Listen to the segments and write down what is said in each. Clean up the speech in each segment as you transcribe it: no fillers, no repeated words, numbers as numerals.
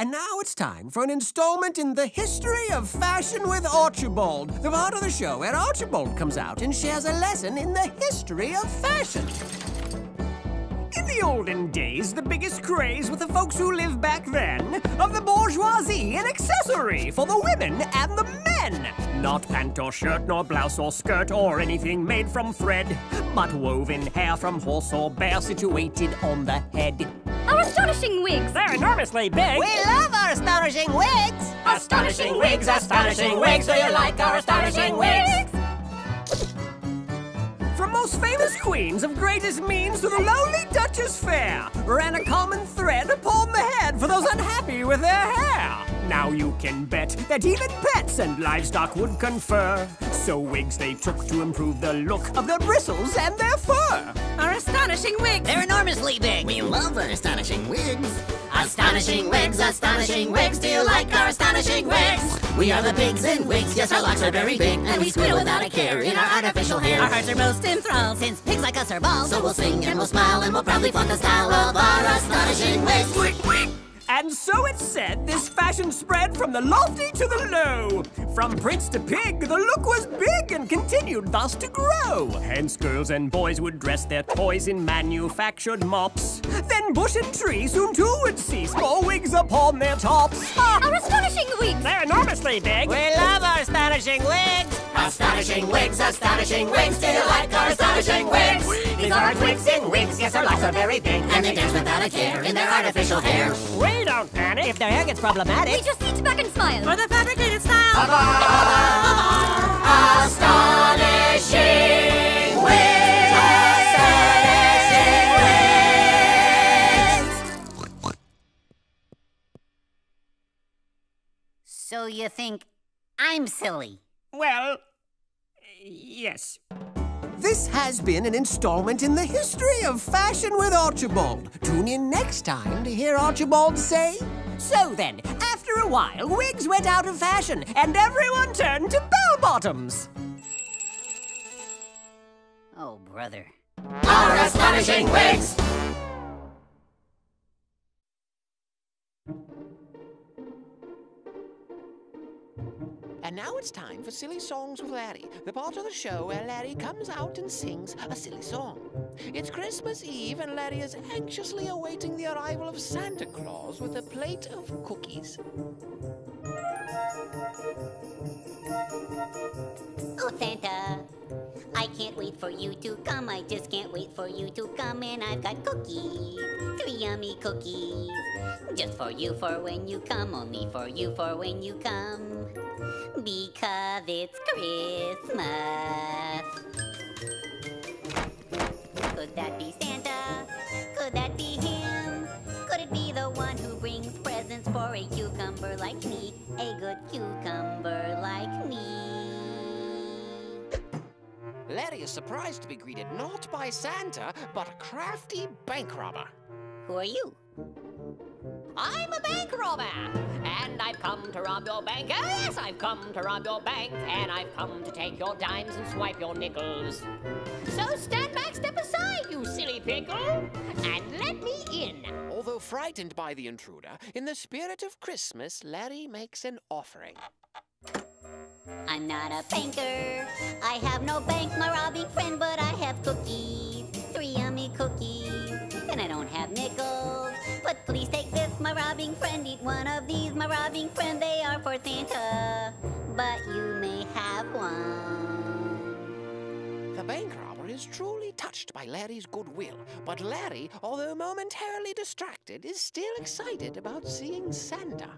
And now it's time for an installment in the history of fashion with Archibald, the part of the show where Archibald comes out and shares a lesson in the history of fashion. In the olden days, the biggest craze with the folks who lived back then of the bourgeoisie, an accessory for the women and the men. Not pant or shirt, nor blouse or skirt, or anything made from thread, but woven hair from horse or bear situated on the head. Our astonishing wigs! They're enormously big! We love our astonishing wigs! Astonishing wigs, astonishing wigs! Do you like our astonishing wigs? From most famous queens of greatest means to the lowly Duchess fair, ran a common thread upon the head for those unhappy with their hair. Now you can bet that even pets and livestock would confer. So wigs they took to improve the look of their bristles and their fur. Our astonishing wigs! They're enormously big! We love our astonishing wigs! Astonishing wigs, astonishing wigs! Do you like our astonishing wigs? We are the pigs in wigs, yes, our locks are very big, and we squeal without a care in our artificial hair. Our hearts are most enthralled, since pigs like us are bald, so we'll sing and we'll smile, and we'll proudly flaunt the style of our astonishing wigs. And so it's said, this fashion spread from the lofty to the low. From prince to pig, the look was big and continued thus to grow. Hence girls and boys would dress their toys in manufactured mops. Then bush and tree soon too would cease, more wigs upon their tops. Our astonishing wigs! They're enormously big! We love our astonishing wigs! Astonishing wigs, astonishing wigs! Do you like our astonishing wigs? These are our twigs in wigs, yes, our locks are very big, and they dance without a care in their artificial hair. We don't panic if their hair gets problematic. We just sit back and smile for the fabricated style of our astonishing wigs! Astonishing wigs! So you think I'm silly? Well, yes. This has been an installment in the history of fashion with Archibald. Tune in next time to hear Archibald say, so then, after a while, wigs went out of fashion and everyone turned to bell-bottoms. Oh, brother. Our astonishing wigs! And now it's time for Silly Songs with Larry, the part of the show where Larry comes out and sings a silly song. It's Christmas Eve and Larry is anxiously awaiting the arrival of Santa Claus with a plate of cookies. Oh, Santa, I can't wait for you to come. I just can't wait for you to come. And I've got cookies, 3 yummy cookies, just for you for when you come, only for you for when you come. Because it's Christmas. Could that be Santa? Could that be him? Could it be the one who brings presents for a cucumber like me? A good cucumber like me. Larry is surprised to be greeted not by Santa, but a crafty bank robber. Who are you? I'm a bank robber, and I've come to rob your bank. Yes, I've come to rob your bank, and I've come to take your dimes and swipe your nickels. So stand back, step aside, you silly pickle, and let me in. Although frightened by the intruder, in the spirit of Christmas, Larry makes an offering. I'm not a banker. I have no bank, my robbing friend, but I have cookies, 3 yummy cookies, and I don't have nickels. But please take this, my robbing friend. Eat one of these, my robbing friend. They are for Santa, but you may have one. The bank robber is truly touched by Larry's goodwill, but Larry, although momentarily distracted, is still excited about seeing Santa.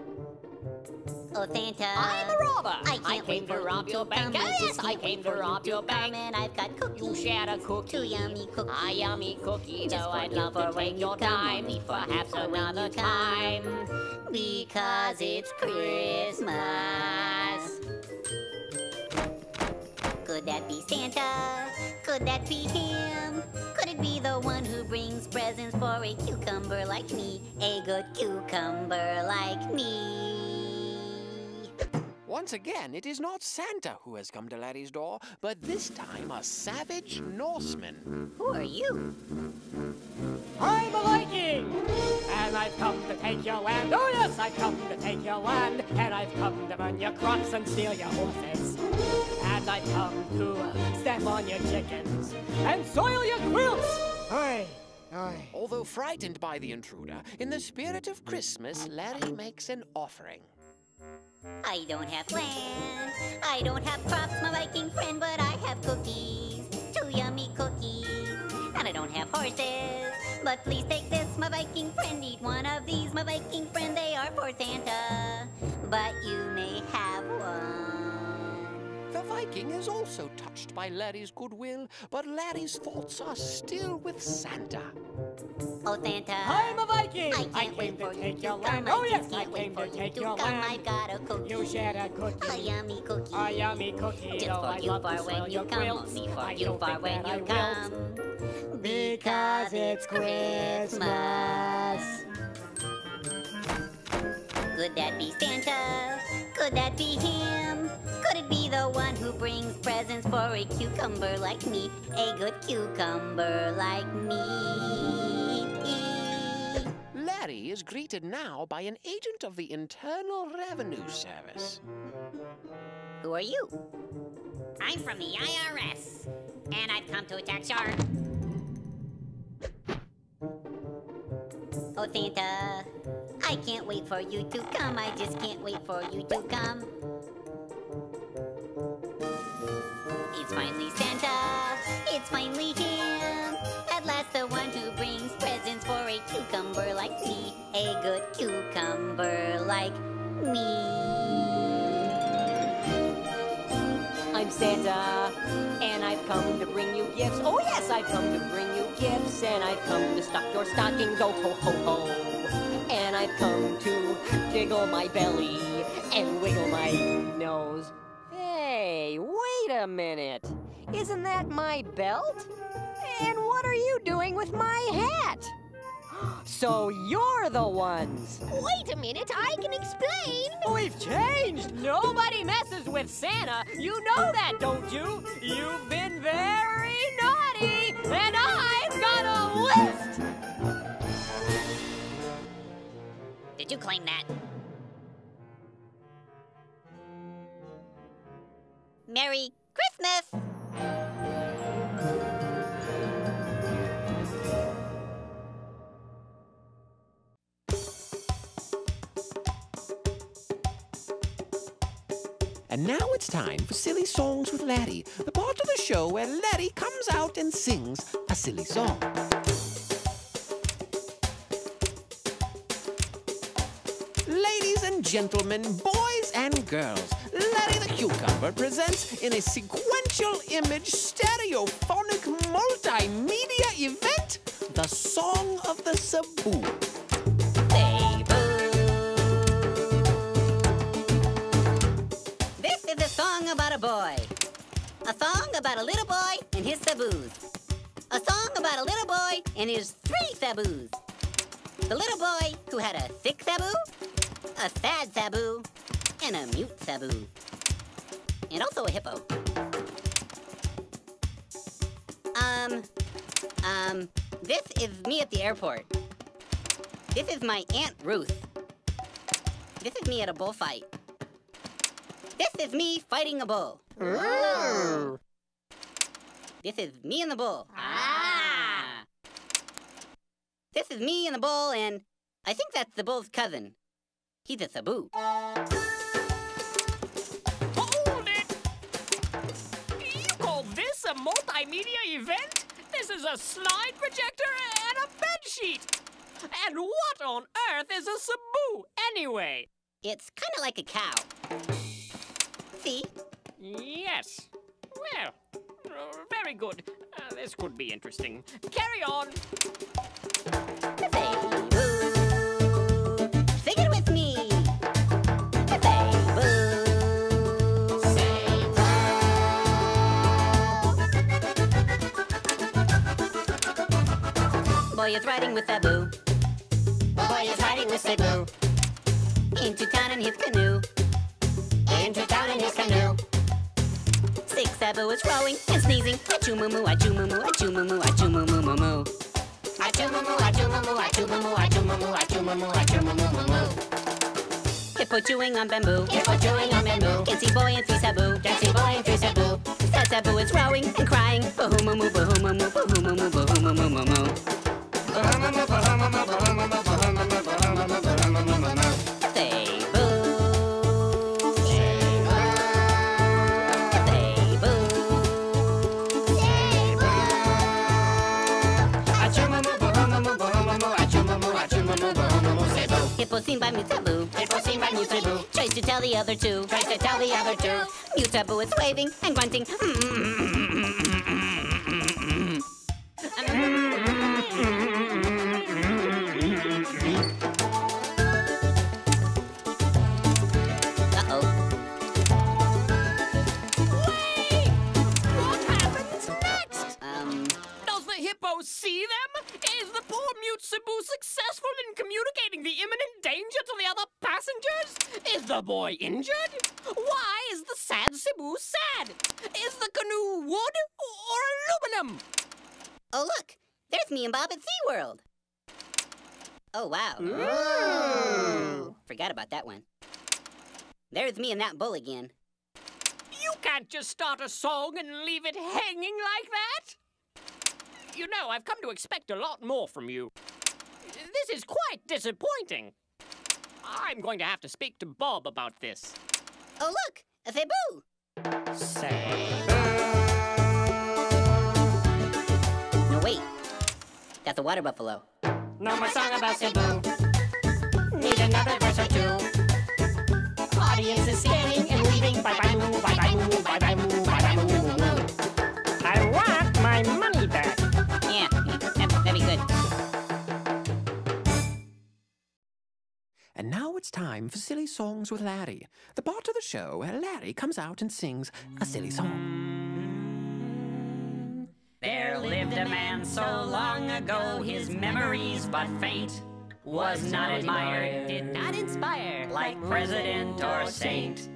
Oh, Santa, I'm a robber. I came to rob your bank. Yes, I came to rob your bank. And I've got cookies. You shared a cookie. 2 yummy cookies. A yummy cookie. Though I'd love to take your time, perhaps another time. Because it's Christmas. Could that be Santa? Could that be him? Could it be the one who brings presents for a cucumber like me? A good cucumber like me. Once again, it is not Santa who has come to Larry's door, but this time a savage Norseman. Who are you? I'm a Viking, and I've come to take your land. Oh yes, I've come to take your land, and I've come to burn your crops and steal your horses, and I've come to step on your chickens and soil your quilts. Aye. Aye. Although frightened by the intruder, in the spirit of Christmas, Larry makes an offering. I don't have land, I don't have crops, my Viking friend, but I have cookies, two yummy cookies. And I don't have horses, but please take this, my Viking friend. Eat one of these, my Viking friend, they are for Santa, but you may have one. The Viking is also touched by Larry's goodwill, but Larry's thoughts are still with Santa. Oh, Santa, I'm a Viking! I came to take your land. Oh, yes, I came to take your land. I've got a cookie. You shared a cookie. A yummy cookie. A yummy cookie. Just for you far when you come. Only for you far when you come. Because it's Christmas. Could that be Santa? Could that be him? Could it be the one who brings presents for a cucumber like me? A good cucumber like me. Larry is greeted now by an agent of the Internal Revenue Service. Who are you? I'm from the IRS, and I've come to tax your... Oh, Santa, I can't wait for you to come. I just can't wait for you to come. It's finally Santa. It's finally him. At last, the one who brings presents for a cucumber like me. A good cucumber like me. I'm Santa, and I've come to bring you gifts. Oh, yes, I've come to bring you gifts. And I've come to stock your stockings. Oh, ho, ho, ho. And I've come to jiggle my belly and wiggle my nose. Hey, wait a minute. Isn't that my belt? And what are you doing with my hat? So you're the ones. Wait a minute, I can explain. We've changed. Nobody messes with Santa. You know that, don't you? You've been very naughty, and I've got a list. Did you claim that? Merry Christmas! And now it's time for Silly Songs with Larry, the part of the show where Larry comes out and sings a silly song. Ladies and gentlemen, boys and girls, Larry the Cucumber presents in a sequential image stereophonic multimedia event, the Song of the Cebu. This is a song about a boy. A song about a little boy and his Cebus. A song about a little boy and his 3 Cebus. The little boy who had a sick Cebu, a sad Cebu, and a mute Cebu. And also a hippo. This is me at the airport. This is my Aunt Ruth. This is me at a bullfight. This is me fighting a bull. Ooh. This is me and the bull. Ah! This is me and the bull, and I think that's the bull's cousin. He's a Cebu. A multimedia event? This is a slide projector and a bed sheet. And what on earth is a Cebu anyway? It's kind of like a cow. See? Yes. Well, very good. This could be interesting. Carry on. Boy is riding with Cebu. Boy is riding with Cebu. Into town in his canoe. Into town in his canoe. Sick Cebu is rowing and sneezing. Achoo moo moo, achoo moo moo, achoo moo moo, achoo moo moo moo moo. Hippo chewing on bamboo. Hippo chewing on bamboo. Dancey boy in Cebu. Dancey boy in Cebu. That Cebu is rowing and crying. Bahoo-moo-moo, bahoo-moo-moo, bahoo-moo-moo, bahoo-moo-moo-moo. Bahoo-moo-moo, bahoo-moo-moo, bahoo-moo-moo, bahoo-moo-moo, bahoo-moo-moo, bahoo-moo-moo-moo. They boo. They boo. They boo. Achoo-moo-moo, bahoo-moo-moo, bahoo-moo-moo, achoo-moo-moo, achoo-moo-moo, bahoo-moo-moo, Cebu. Hippo seen by Cebu. Tries to tell the other two. Tries to tell the other two. Mutabu is waving and grunting. Wait! What happens next? Does the hippo see them? Is the poor mute Cebu successful in communicating the imminent danger to the other passengers? Is the boy injured? Why is the sad Cebu sad? Is the canoe wood or aluminum? Oh, look. There's me and Bob at SeaWorld. Oh, wow. Ooh. Forgot about that one. There's me and that bull again. You can't just start a song and leave it hanging like that. You know, I've come to expect a lot more from you. This is quite disappointing. I'm going to have to speak to Bob about this. Oh, look! A Cebu! Cebu! No, wait. That's a water buffalo. No more song about Cebu. Need another verse or two. Audience is staring and leaving. Bye-bye, moo, bye-bye, moo, bye-bye, moo, bye-bye, moo, moo, moo. I want my money back. Yeah, that'd be good. And now it's time for Silly Songs with Larry, the part of the show where Larry comes out and sings a silly song. There lived a man so long ago, his memories but faint. Was not admired, did not inspire, like president or saint.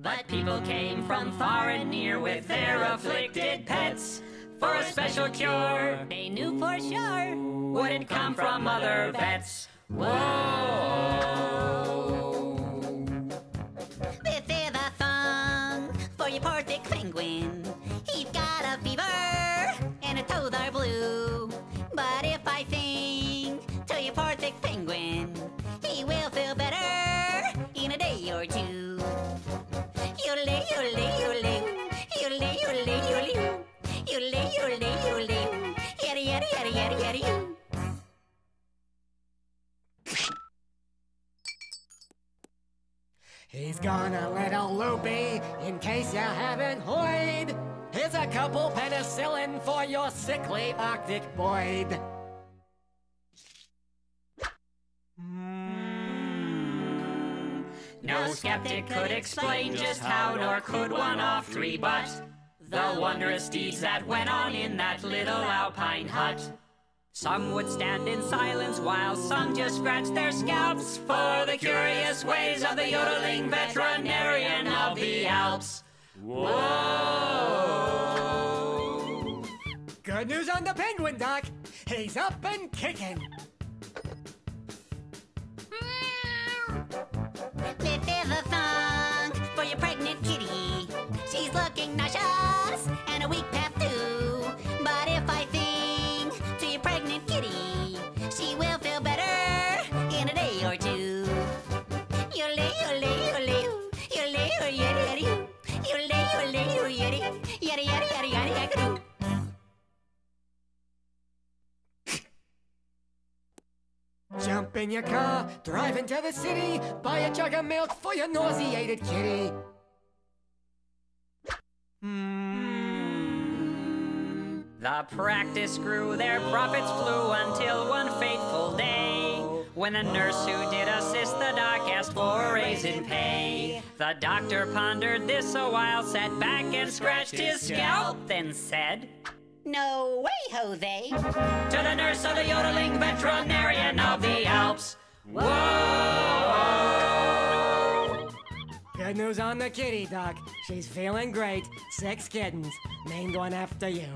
But people came from far and near with their afflicted pets. For a special cure, they knew for sure, wouldn't come from other vets. Whoa! This is a song for your poor sick penguin. He's got a fever and his toes are blue. But if I sing to your poor sick penguin, he will feel better in a day or two. Yodelay, yodelay, yodelay. Yodelay, yodelay, yodelay. Yodelay, yodelay, yodelay. Yadda, yadda, yadda, yadda, yadda, yadda. He's gone a little loopy, in case you haven't heard. Here's a couple penicillin for your sickly Arctic void. No skeptic could explain just how, nor could one off three but the wondrous deeds that went on in that little alpine hut. Some would stand in silence while some just scratched their scalps for the curious ways of the yodeling veterinarian of the Alps. Whoa! Good news on the penguin, Doc. He's up and kicking. This is a song for your pregnant kitty. She's looking nauseous and a week past due. But if I think she will feel better in a day or two. Yodelay, yodelay, yodelay. Yodelay, yodelay, yodelay. Yodelay, yodelay, yodelay. Yadda, yadda, yadda, yadda, yadda. Jump in your car, drive into the city, buy a jug of milk for your nauseated kitty. The practice grew, their profits flew, until one fateful day, when the nurse who did assist the doc asked for a raise in pay. The doctor pondered this a while, sat back and scratched his scalp, then said, "No way, Jose!" to the nurse of the yodeling veterinarian of the Alps. Whoa! Good news on the kitty, Doc. She's feeling great. 6 kittens, named one after you.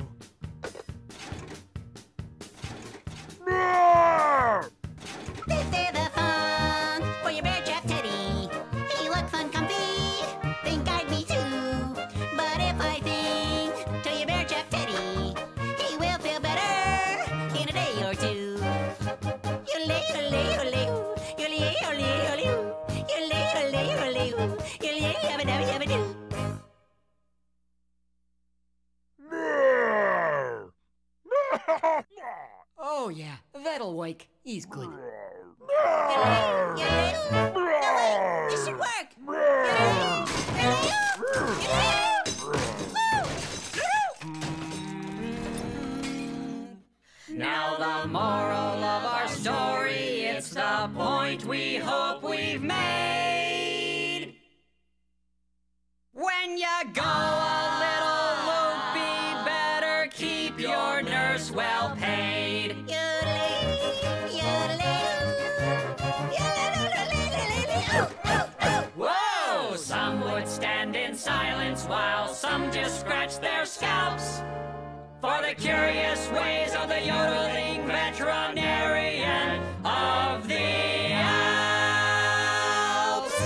He's good. No way! This should work! Now the moral of our story, it's the point we hope we've made. When you go a little loopy, better keep your nurse well paid. Whoa! Some would stand in silence while some just scratched their scalps for the curious ways of the yodeling veterinarian of the Alps.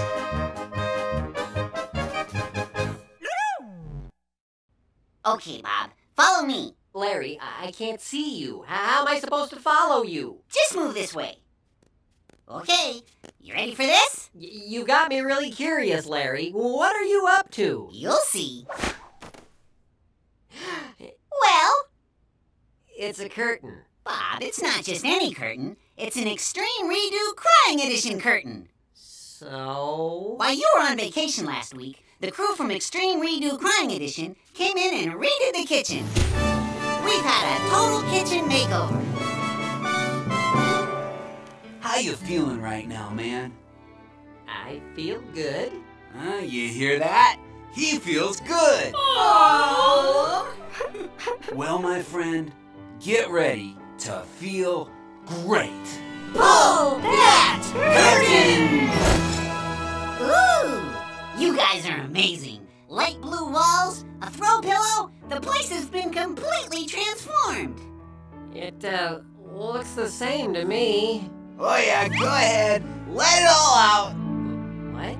Okay, Bob, follow me. Larry, I can't see you. How am I supposed to follow you? Just move this way. Okay, you ready for this? You got me really curious, Larry. What are you up to? You'll see. Well, it's a curtain. Bob, it's not just any curtain. It's an Extreme Redo Crying Edition curtain. So? While you were on vacation last week, the crew from Extreme Redo Crying Edition came in and redid the kitchen. We've had a total kitchen makeover. How you feeling right now, man? I feel good. You hear that? He feels good! Aww. Well, my friend, get ready to feel great! Pull that curtain! Ooh! You guys are amazing! Light blue walls, a throw pillow, the place has been completely transformed! It, looks the same to me. Oh yeah, go ahead! Let it all out! What?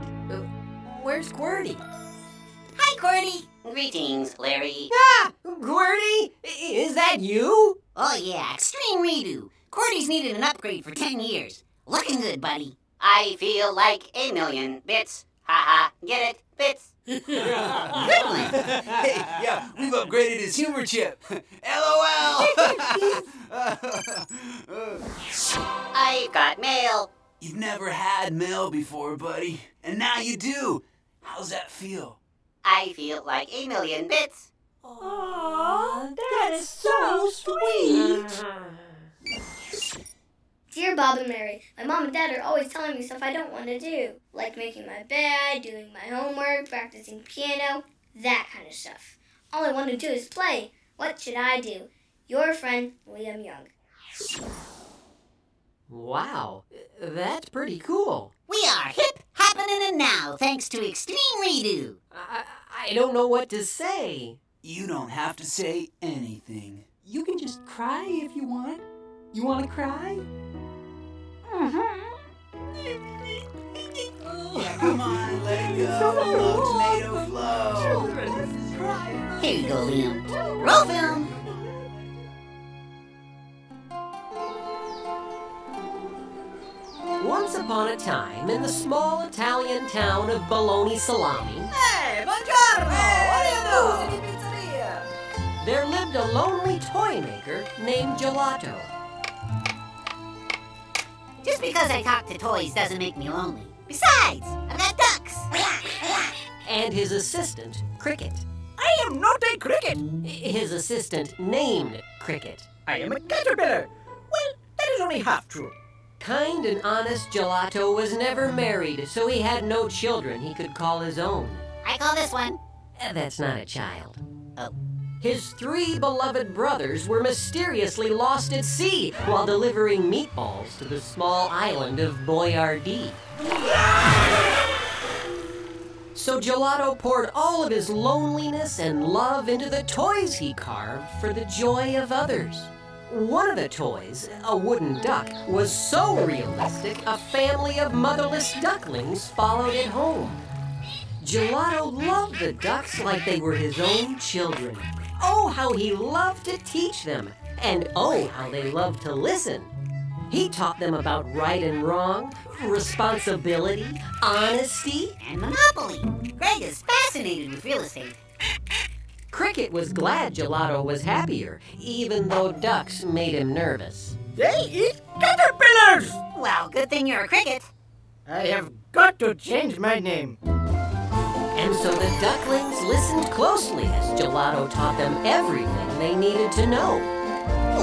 Where's QWERTY? Hi, QWERTY. Greetings, Larry. Ah, QWERTY? Is that you? Oh, yeah, Extreme Redo. QWERTY's needed an upgrade for 10 years. Looking good, buddy. I feel like a million bits. Ha-ha, get it? Bits. Good one. Hey, yeah, we've upgraded his humor chip. LOL! I've got mail. You've never had mail before, buddy. And now you do. How's that feel? I feel like a million bits. Aww, that is so sweet. Dear Bob and Mary, my mom and dad are always telling me stuff I don't want to do, like making my bed, doing my homework, practicing piano, that kind of stuff. All I want to do is play. What should I do? Your friend, Liam Young. Wow, that's pretty cool. We are hip, hopping in and now, thanks to Extreme Redo. I don't know what to say. You don't have to say anything. You can just cry if you want. You want to cry? Mm-hmm. Yeah, come on, let it go. Oh, tomato flow. Here you go, Liam. Roll film. Once upon a time, in the small Italian town of Bologna Salami... Hey, buongiorno! What do you do? There lived a lonely toy maker named Gelato. Just because I talk to toys doesn't make me lonely. Besides, I've got ducks! And his assistant, Cricket. I am not a cricket! His assistant named Cricket. I am a caterpillar! Well, that is only half true. Kind and honest Gelato was never married, so he had no children he could call his own. I call this one. That's not a child. Oh. His 3 beloved brothers were mysteriously lost at sea while delivering meatballs to the small island of Boyardee. So Gelato poured all of his loneliness and love into the toys he carved for the joy of others. One of the toys, a wooden duck, was so realistic a family of motherless ducklings followed it home. Gelato loved the ducks like they were his own children. Oh, how he loved to teach them, and oh, how they loved to listen. He taught them about right and wrong, responsibility, honesty, and monopoly. Greg is fascinated with real estate. Cricket was glad Gelato was happier, even though ducks made him nervous. They eat caterpillars! Well, good thing you're a cricket. I have got to change my name. And so the ducklings listened closely as Gelato taught them everything they needed to know.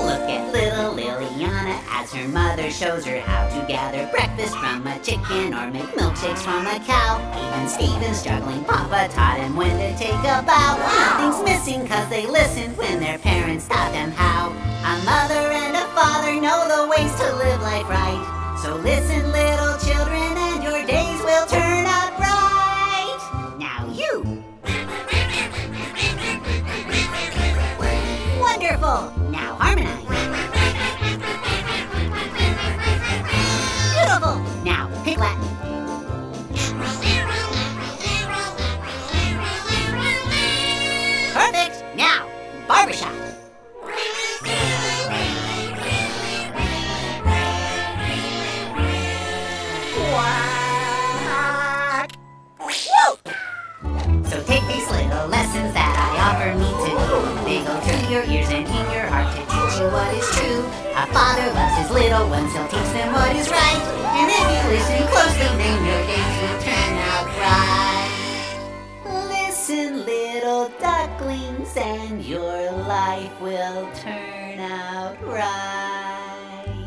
Look at little Liliana as her mother shows her how to gather breakfast from a chicken or make milkshakes from a cow. Even Steven's juggling Papa taught him when to take a bow. Wow. Nothing's missing cause they listened when their parents taught them how. A mother and a father know the ways to live life right. So listen, little children, and your days will turn out bright. Now you! Wonderful! Now harmonize. Beautiful. Now pick Latin. Perfect. Now barbershop. Quack. So take these little lessons that I offer me to you. They go through your ears and in your heart to teach you what is true. A father loves his little ones, he'll teach them what is right. And if you listen closely, then your days will turn out right. Listen, little ducklings, and your life will turn out right.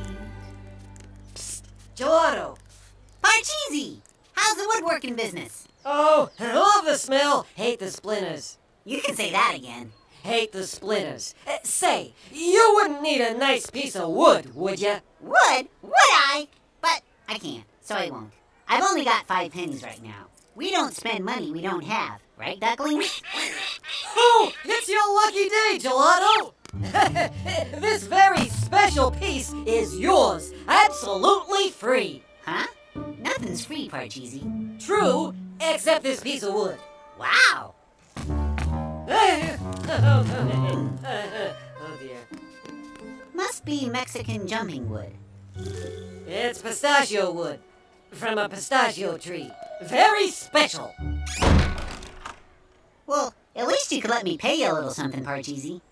Psst, Gelato! Parcheesi! How's the woodworking business? Oh, I love the smell. Hate the splinters. You can say that again. Hate the splinters. Say, you wouldn't need a nice piece of wood, would ya? Wood? Would I? But I can't, so I won't. I've only got 5 pennies right now. We don't spend money we don't have, right, duckling? Oh, it's your lucky day, Gelato! This very special piece is yours, absolutely free. Huh? Nothing's free, Parcheesi. True, except this piece of wood. Wow! Oh dear. Must be Mexican jumping wood. It's pistachio wood. From a pistachio tree. Very special. Well, at least you could let me pay you a little something, Parcheesi.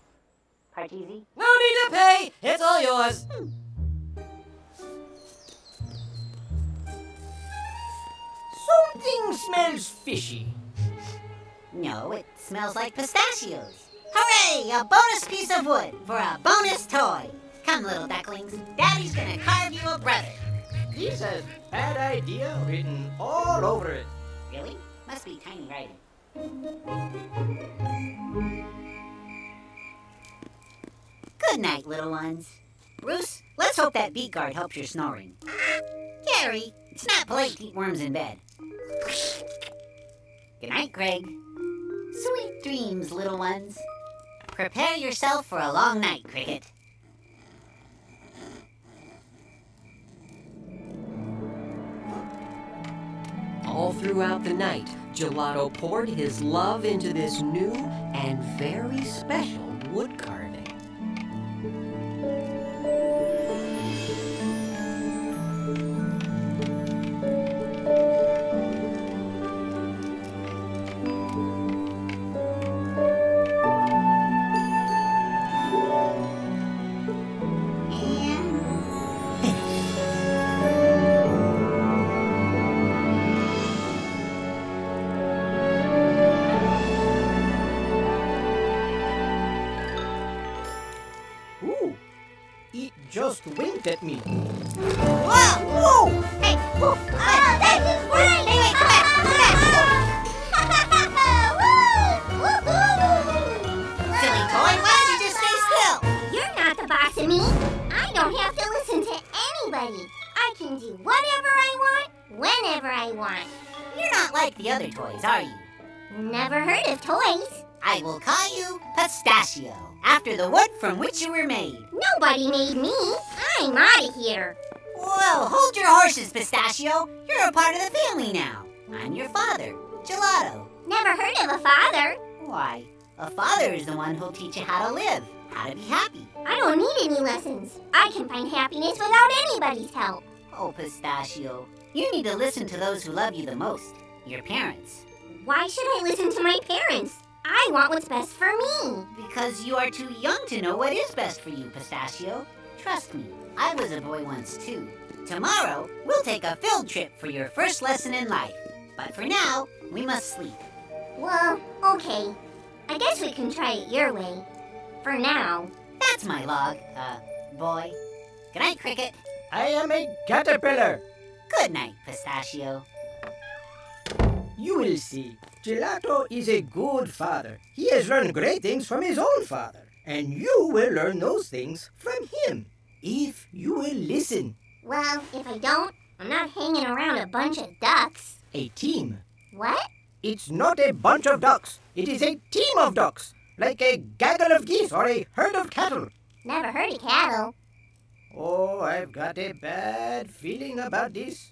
Parcheesi? No need to pay! It's all yours! Something smells fishy. No, it smells like pistachios. Hooray! A bonus piece of wood for a bonus toy. Come, little ducklings. Daddy's gonna carve you a brother. He says bad idea written all over it. Really? Must be tiny writing. Good night, little ones. Bruce, let's hope that beak guard helps your snoring. Gary, it's not polite to eat worms in bed. Good night, Greg. Sweet dreams, little ones. Prepare yourself for a long night, Cricket. All throughout the night, Gelato poured his love into this new and very special wood carving. Just winked at me. Whoa! Whoa! Hey! Whoa! Oh, that is great! Hey, wait, come back! Come back! Silly toy, why don't you just stay still? You're not the boss of me. I don't have to listen to anybody. I can do whatever I want, whenever I want. You're not like the other toys, are you? Never heard of toys. I will call you Pistachio, after the wood from which you were made. Nobody made me. I'm out of here. Well, hold your horses, Pistachio. You're a part of the family now. I'm your father, Gelato. Never heard of a father. Why, a father is the one who'll teach you how to live, how to be happy. I don't need any lessons. I can find happiness without anybody's help. Oh, Pistachio, you need to listen to those who love you the most, your parents. Why should I listen to my parents? I want what's best for me. Because you are too young to know what is best for you, Pistachio. Trust me, I was a boy once too. Tomorrow, we'll take a field trip for your first lesson in life. But for now, we must sleep. Well, okay. I guess we can try it your way. For now. That's my log, boy. Good night, Cricket. I am a caterpillar. Good night, Pistachio. You will see. Gelato is a good father. He has learned great things from his own father. And you will learn those things from him, if you will listen. Well, if I don't, I'm not hanging around a bunch of ducks. A team. What? It's not a bunch of ducks. It is a team of ducks, like a gaggle of geese or a herd of cattle. Never heard of cattle. Oh, I've got a bad feeling about this.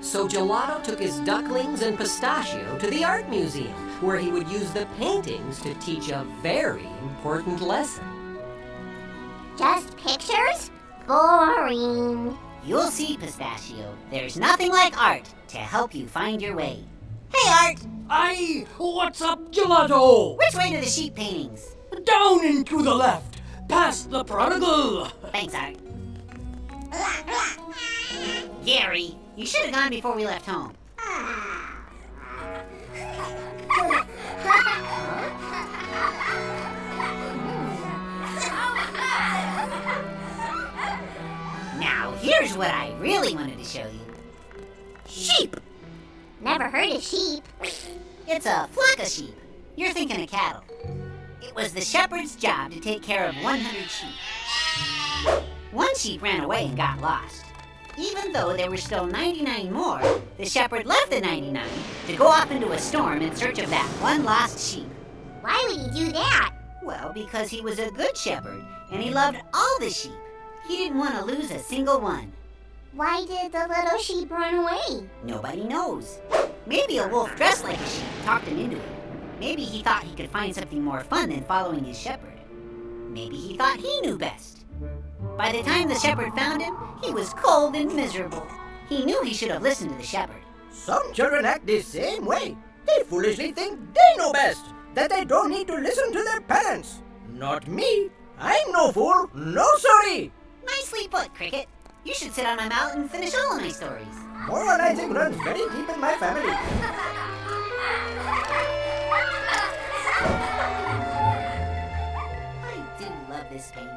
So Gelato took his ducklings and Pistachio to the art museum, where he would use the paintings to teach a very important lesson. Just pictures? Boring. You'll see, Pistachio. There's nothing like art to help you find your way. Hey, Art! Aye! What's up, Gelato? Which way to the sheep paintings? Down and to the left, past the prodigal. Thanks, Art. Gary, you should have gone before we left home. Now, here's what I really wanted to show you. Sheep! Never heard of sheep. It's a flock of sheep. You're thinking of cattle. It was the shepherd's job to take care of 100 sheep. One sheep ran away and got lost. Even though there were still 99 more, the shepherd left the 99 to go off into a storm in search of that one lost sheep. Why would he do that? Well, because he was a good shepherd, and he loved all the sheep. He didn't want to lose a single one. Why did the little sheep run away? Nobody knows. Maybe a wolf dressed like a sheep talked him into it. Maybe he thought he could find something more fun than following his shepherd. Maybe he thought he knew best. By the time the shepherd found him, he was cold and miserable. He knew he should have listened to the shepherd. Some children act the same way. They foolishly think they know best, that they don't need to listen to their parents. Not me. I'm no fool, no sorry. Nicely put, Cricket. You should sit on my mouth and finish all of my stories. Moralizing runs very deep in my family. I do love this painting.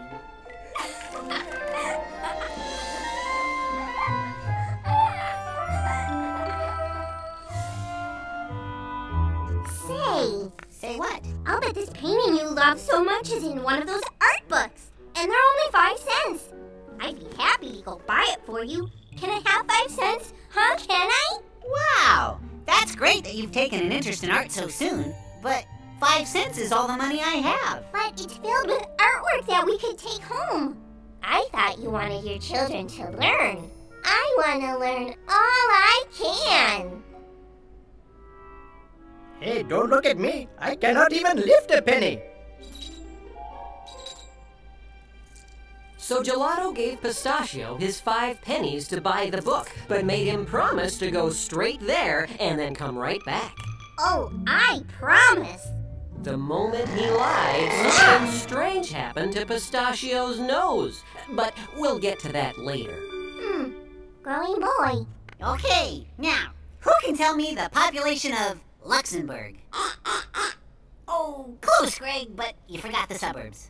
Say what? I'll bet this painting you love so much is in one of those art books, and they're only 5 cents. I'd be happy to go buy it for you. Can I have 5 cents? Huh, can I? Wow, that's great that you've taken an interest in art so soon, but 5 cents is all the money I have. But it's filled with artwork that we could take home. I thought you wanted your children to learn. I want to learn all I can. Hey, don't look at me. I cannot even lift a penny. So Gelato gave Pistachio his 5 pennies to buy the book, but made him promise to go straight there and then come right back. Oh, I promise. The moment he lied, something strange happened to Pistachio's nose. But we'll get to that later. Growing boy. Okay, now, who can tell me the population of Luxembourg? Oh, close, Greg, but you forgot the suburbs.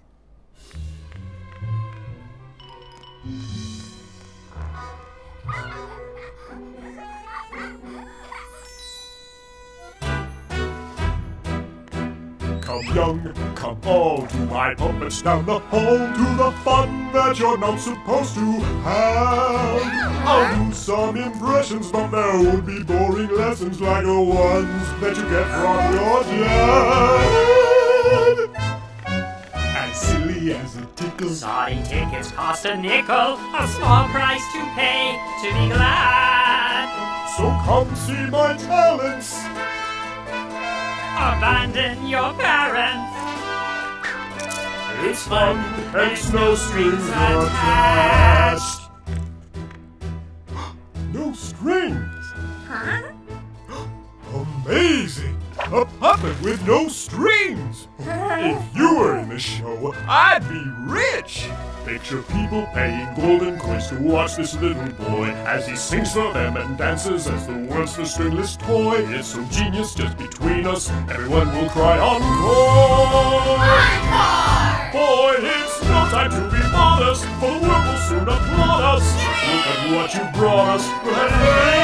Come young, come old, to my puppets down the hall, to the fun that you're not supposed to have. I'll do some impressions, but there won't be boring lessons like the ones that you get from your dad. As silly as it tickles, naughty tickets cost a nickel, a small price to pay to be glad. So come see my talents. Abandon your parents. It's fun and no strings attached. No strings? Huh? Amazing! a puppet with no strings. If you were in the show, I'd be rich. Picture people paying golden coins to watch this little boy as he sings for them and dances as the world's the stringless toy. It's so genius, just between us, everyone will cry encore. Boy, it's no time to be modest, for the world will soon applaud us. Look at what you brought us. Well,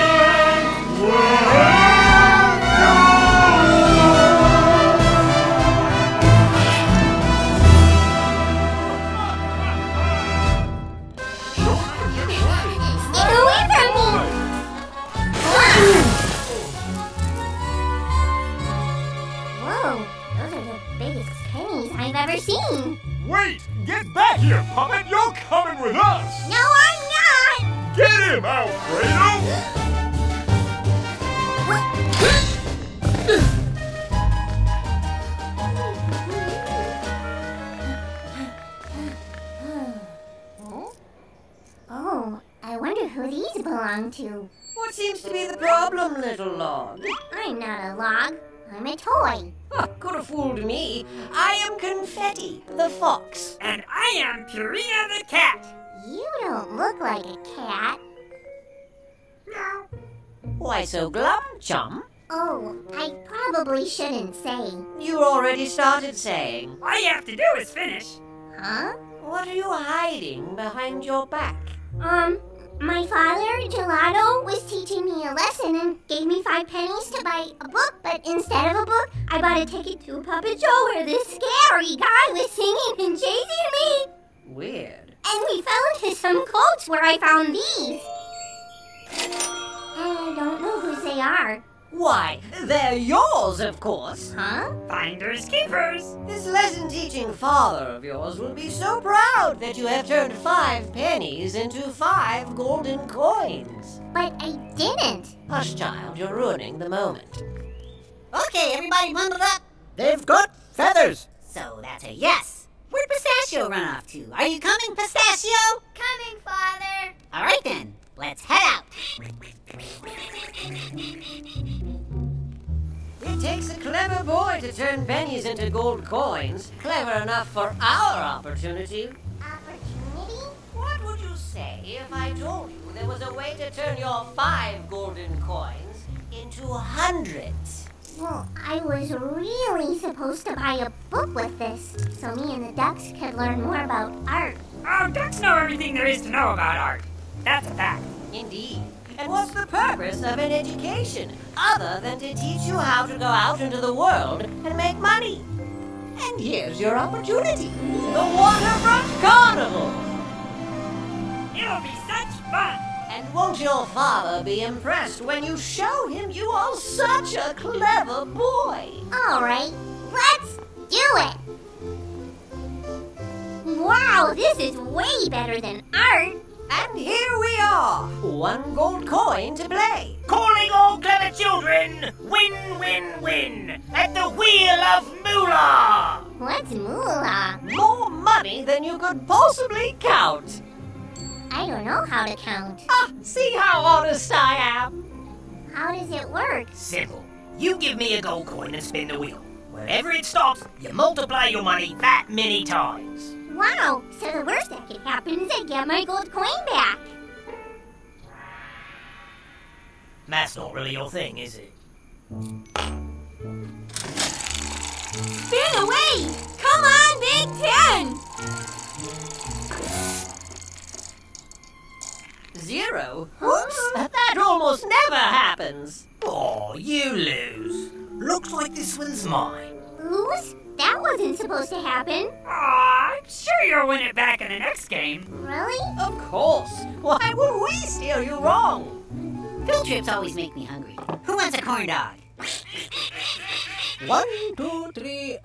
seen. Wait! Get back here, puppet! You're coming with us! No, I'm not! Get him, Alfredo! Oh, I wonder who these belong to. What seems to be the problem, little log? I'm not a log. I'm a toy. Huh, could have fooled me. I am Confetti, the fox. And I am Purina, the cat. You don't look like a cat. No. Why so glum, chum? Oh, I probably shouldn't say. You already started saying. All you have to do is finish. Huh? What are you hiding behind your back? My father, Gelato, was teaching me a lesson and gave me 5 pennies to buy a book, but instead of a book, I bought a ticket to a puppet show where this scary guy was singing and chasing me. Weird. And we fell into some coats where I found these. And I don't know whose they are. Why, they're yours, of course. Huh? Finders keepers. This lesson-teaching father of yours will be so proud that you have turned 5 pennies into 5 golden coins. But I didn't. Hush, child, you're ruining the moment. Okay, everybody bundled up. They've got feathers. So that's a yes. Where'd Pistachio run off to? Are you coming, Pistachio? Coming, Father. All right, then. Let's head out. It takes a clever boy to turn pennies into gold coins. Clever enough for our opportunity. Opportunity? What would you say if I told you there was a way to turn your 5 golden coins into 100s? Well, I was really supposed to buy a book with this, so me and the ducks could learn more about art. Our ducks know everything there is to know about art. That's a fact. Indeed. And what's the purpose of an education other than to teach you how to go out into the world and make money? And here's your opportunity. The Waterfront Carnival. It'll be such fun. And won't your father be impressed when you show him you are such a clever boy? All right. Let's do it. Wow, this is way better than art. And here we are, 1 gold coin to play. Calling all clever children, win, win, win, at the wheel of moolah. What's moolah? More money than you could possibly count. I don't know how to count. Ah, see how honest I am. How does it work? Simple. You give me a gold coin and spin the wheel. Wherever it stops, you multiply your money that many times. Wow, so the worst that could happen is I get my gold coin back. Math's not really your thing, is it? Spin away! Come on, Big Ten! 0? Oops, that almost never happens. Oh, you lose. Looks like this one's mine. Lose? That wasn't supposed to happen. Aw, I'm sure you'll win it back in the next game. Really? Of course. Why would we steal you wrong? Field trips always make me hungry. Who wants a corn dog? 1, 2, 3,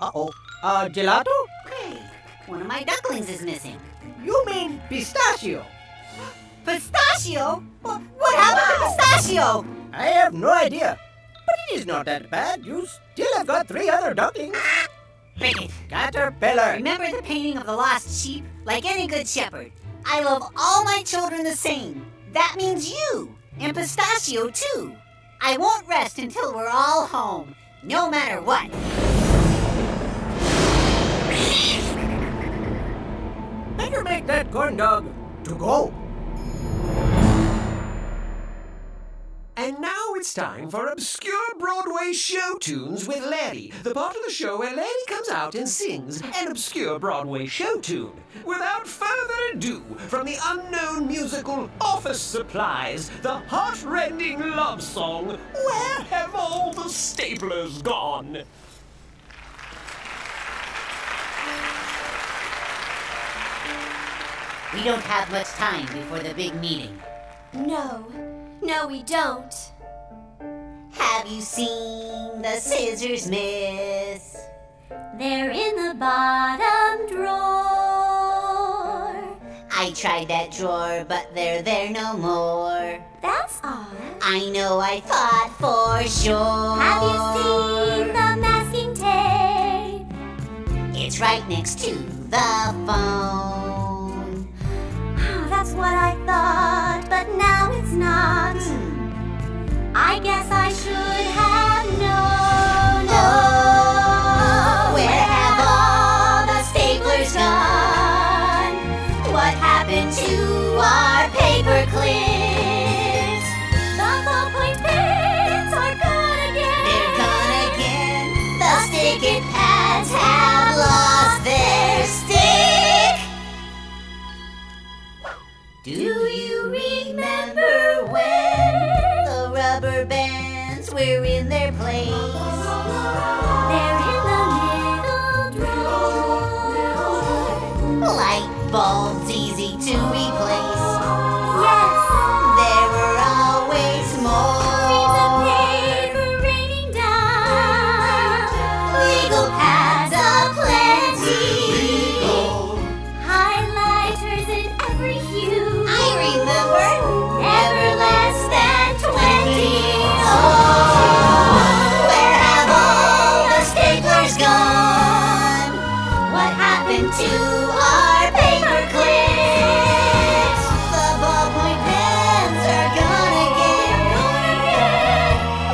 Gelato? Hey, one of my ducklings is missing. You mean Pistachio? Pistachio? What happened to Pistachio? I have no idea. But it is not that bad. You still have got 3 other ducklings. Cricket. Caterpillar. Remember the painting of the lost sheep? Like any good shepherd. I love all my children the same. That means you. And Pistachio, too. I won't rest until we're all home. no matter what. Better make that corn dog to go. And now it's time for obscure Broadway show tunes with Larry, the part of the show where Larry comes out and sings an obscure Broadway show tune. Without further ado, from the unknown musical Office Supplies, the heart-rending love song, Where Have All the Staplers Gone? We don't have much time before the big meeting. No. No, we don't. Have you seen the scissors, miss? They're in the bottom drawer. I tried that drawer, but they're there no more. That's odd. I know, I thought for sure. Have you seen the masking tape? It's right next to the phone. Oh, that's what I thought, but now it's not. I guess I should have known. Oh, where have all the staplers gone? What happened to our paper clips? The ballpoint pens are gone again. They're gone again. The stick-it pads have lost their stick. Do you remember when rubber bands were in their place? They're in the middle drawer. Light bulbs easy to replace. Yes. There were always more. Reams of paper raining down. Legal pads aplenty. Highlighters in every hue. I remember. To our paper clips, the ballpoint pens are gone again.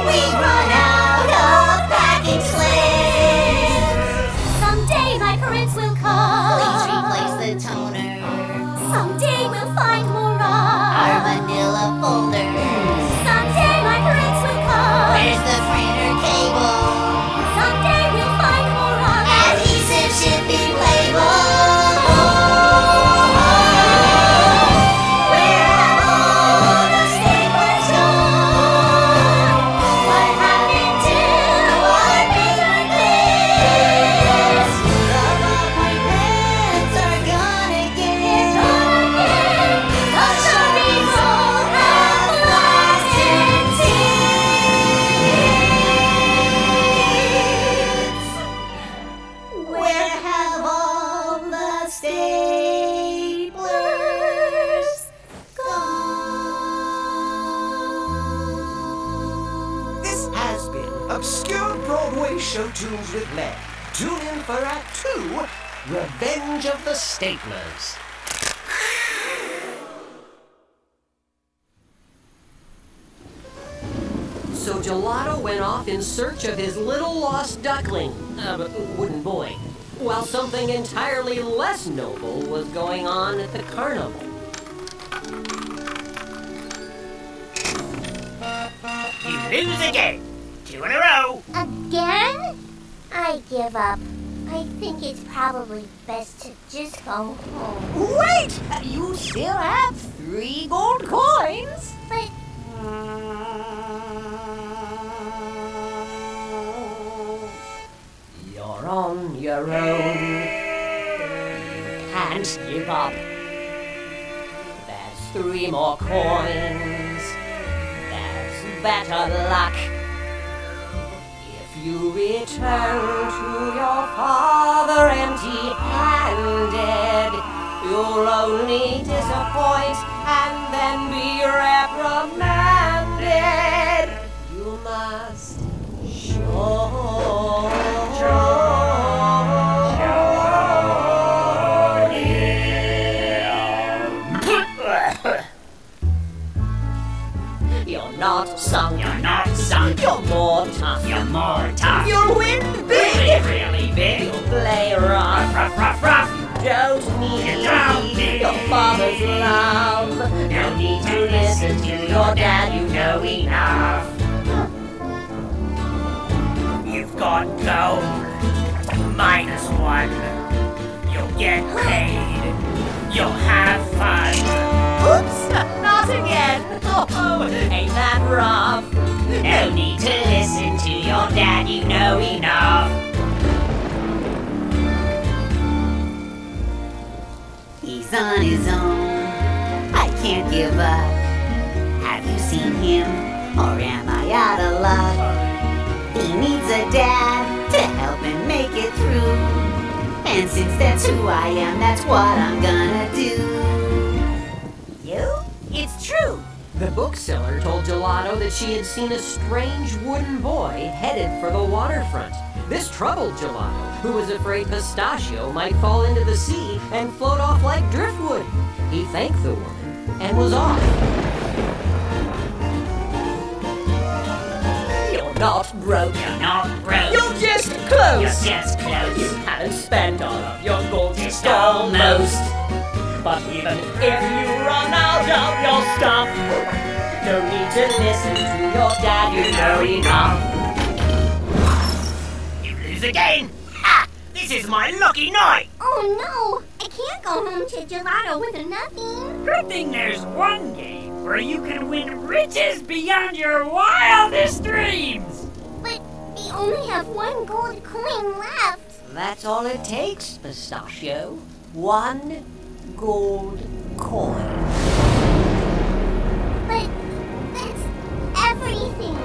We've run out of packing slips. Someday my parents will call. Please replace the toner. Someday we'll find more of our manila folder. Someday my parents will call. Where's the printer cable? Someday we'll find more of adhesive shipping. Revenge of the Staplers. So Gelato went off in search of his little lost duckling, wooden boy, while something entirely less noble was going on at the carnival. You lose again. 2 in a row. Again? I give up. I think it's probably best to just go home. Wait! You still have 3 gold coins! But... You're on your own. You can't give up. There's 3 more coins. There's better luck. You return to your father empty-handed. You'll only disappoint and then be reprimanded. You must show him. You're not sung, you're not sung. sunk. You're more tough. You're more tough. You'll win big. Really, really big. You'll play rough. Ruff, ruff, ruff, ruff. You don't need your father's love. No need to listen to your dad. You know enough. You've got gold. -1. You'll get paid. You'll have fun. Oops, not again. Oh, ain't that rough? No need to listen to your dad, you know enough. He's on his own. I can't give up. Have you seen him? Or am I out of luck? He needs a dad to help him make it through. And since that's who I am, that's what I'm gonna do. You? It's true. The bookseller told Gelato that she had seen a strange wooden boy headed for the waterfront. This troubled Gelato, who was afraid Pistachio might fall into the sea and float off like driftwood. He thanked the woman and was off. You're not broke. You're not broke. You're just close. You're just close. You haven't spent all of your gold, just almost. But even if you run out of your stuff, don't need to listen to your dad, you know enough. You lose again! Ha! This is my lucky night! Oh no! I can't go home to Gelato with a nothing. Good thing there's one game where you can win riches beyond your wildest dreams! We only have 1 gold coin left. That's all it takes, Pistachio. 1 gold coin. But that's everything.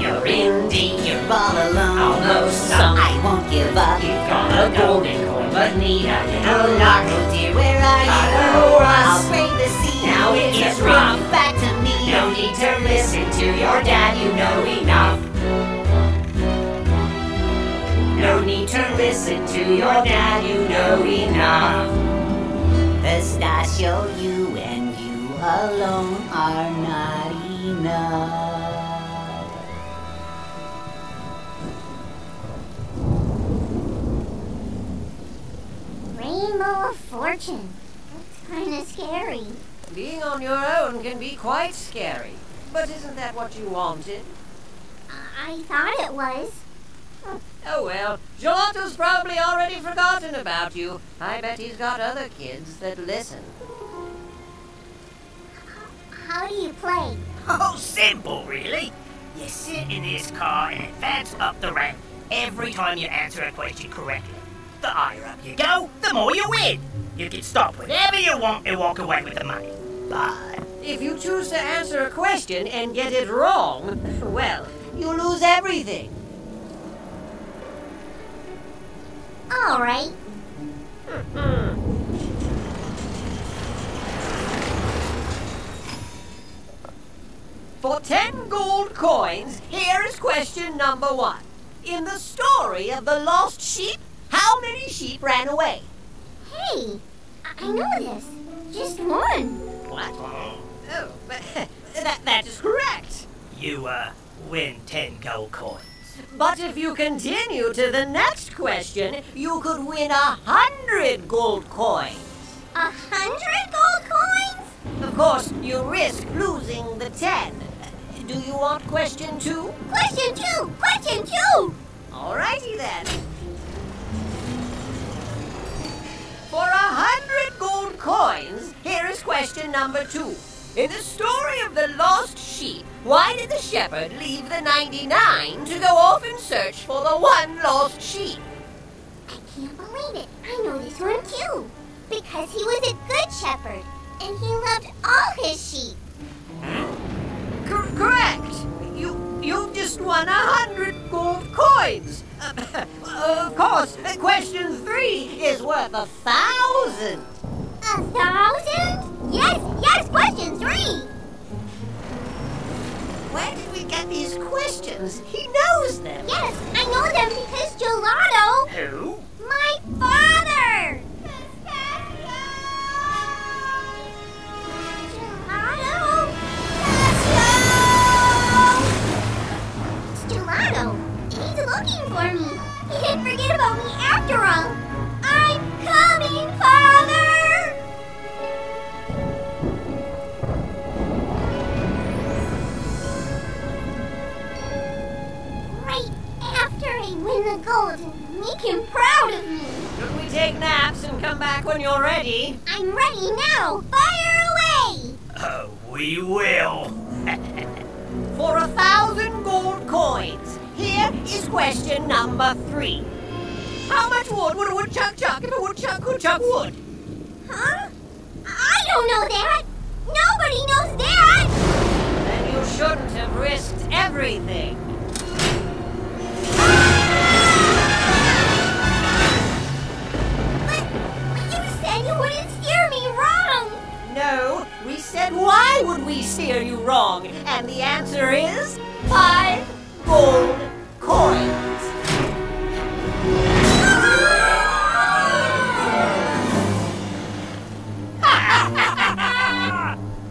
You're in deep, you're all alone. Almost sunk. I won't give up. You've got a golden coin, but need a little luck. Oh dear, where are you? I'll break the sea. Now it is rough. Back to me. No need to listen to your dad. You know enough. No need to listen to your dad. You know enough. Pistachio, you and you alone are not enough. Rainbow of Fortune. Kinda scary. Being on your own can be quite scary. But isn't that what you wanted? I thought it was. Oh well, Gelato's probably already forgotten about you. I bet he's got other kids that listen. How do you play? Oh, simple really. You sit in this car and advance up the ramp every time you answer a question correctly. The higher up you go, the more you win. You can stop whenever you want and walk away with the money. But if you choose to answer a question and get it wrong, well, you lose everything. All right. For 10 gold coins, here is question number 1. In the story of the lost sheep, how many sheep ran away? Hey, I know this. Just 1. What? Oh, but that is correct. You, win 10 gold coins. But if you continue to the next question, you could win 100 gold coins. 100 gold coins? Of course, you risk losing the 10. Do you want question 2? Question 2! Question 2! Alrighty then. For 100 gold coins, here is question number 2. In the story of the lost sheep, why did the shepherd leave the 99 to go off and search for the 1 lost sheep? I can't believe it. I know this one too. Because he was a good shepherd, and he loved all his sheep. Correct. You've just won 100 gold coins. Of course, question 3 is worth 1,000. 1,000? Yes, yes, question 3. Where did we get these questions? He knows them. Yes, I know them because Gelato. Who? My father. Pistachio! waiting for me. He didn't forget about me after all. I'm coming, Father! Right after I win the gold and make him proud of me. Don't we take naps and come back when you're ready? I'm ready now. Fire away! Oh, we will. For 1,000 gold coins, here is question number 3. How much wood would a woodchuck chuck if a woodchuck could chuck wood? Huh? I don't know that! Nobody knows that! Then you shouldn't have risked everything. But you said you wouldn't steer me wrong! No, we said why would we steer you wrong? And the answer is 5 gold coins.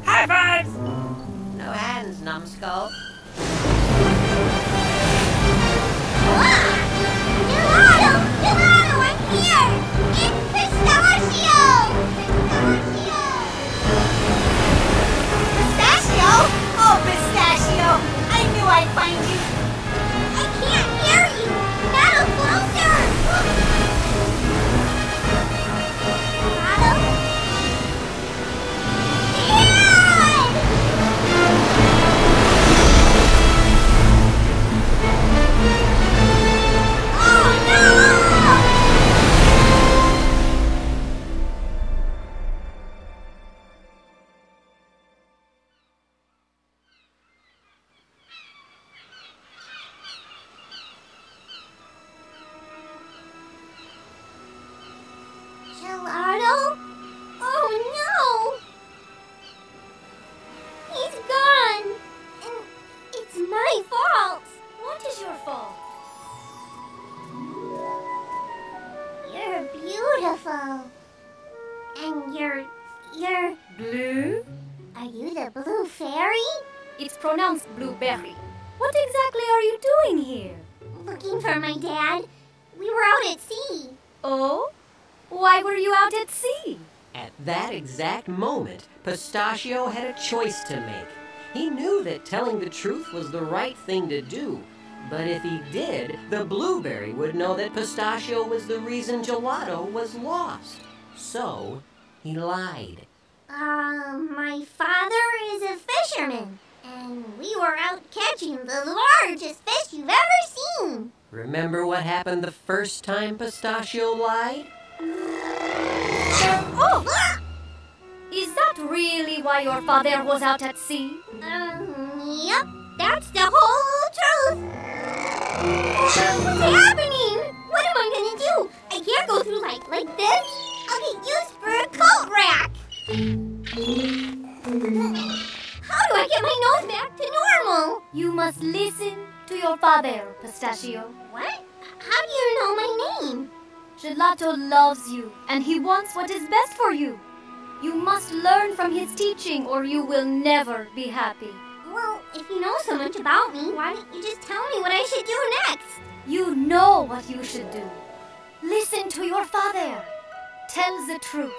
High fives! No hands, numbskull. Gelato! Gelato, I'm here! It's Pistachio! Pistachio! Pistachio? Oh, Pistachio! I knew I'd find you. I can't hear you. Gelato, closer! Gelato? Moment, Pistachio had a choice to make. He knew that telling the truth was the right thing to do, but if he did, the blueberry would know that Pistachio was the reason Gelato was lost. So, he lied. My father is a fisherman, and we were out catching the largest fish you've ever seen. Remember what happened the first time Pistachio lied? Oh! Is that really why your father was out at sea? Yep. That's the whole truth. What's happening? What am I gonna do? I can't go through life like this. I'll get used for a coat rack. How do I get my nose back to normal? You must listen to your father, Pistachio. What? How do you know my name? Gelato loves you, and he wants what is best for you. You must learn from his teaching or you will never be happy. Well, if you know so much about me, why don't you just tell me what I should do next? You know what you should do. Listen to your father. Tell the truth.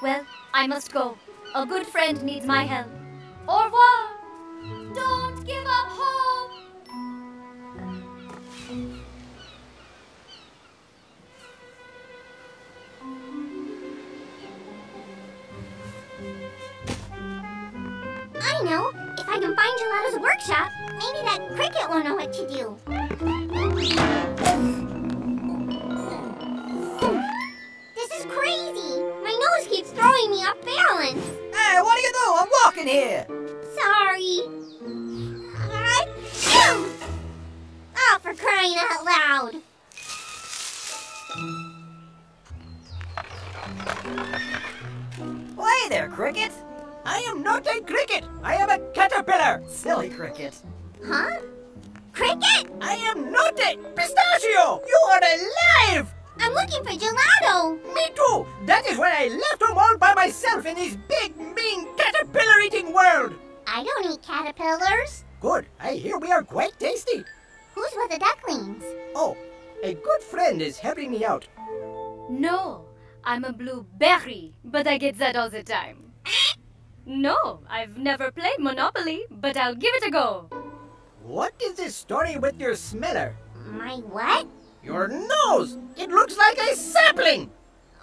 Well, I must go. A good friend needs my help. Au revoir. Don't give up hope. I know. If I can find Gelato's workshop, maybe that cricket will know what to do. This is crazy. My nose keeps throwing me off balance. Hey, what do you know? I'm walking here. Sorry. Oh, for crying out loud. Well, hey there, Cricket. I am not a cricket! I am a caterpillar! Silly cricket. Huh? Cricket? I am not a pistachio! You are alive! I'm looking for Gelato! Me too! That is why I left him all by myself in this big, mean, caterpillar-eating world! I don't eat caterpillars. Good. I hear we are quite tasty. Who's with the ducklings? Oh, a good friend is helping me out. No, I'm a blueberry, but I get that all the time. No, I've never played Monopoly, but I'll give it a go. What is this story with your smeller? My what? Your nose! It looks like a sapling!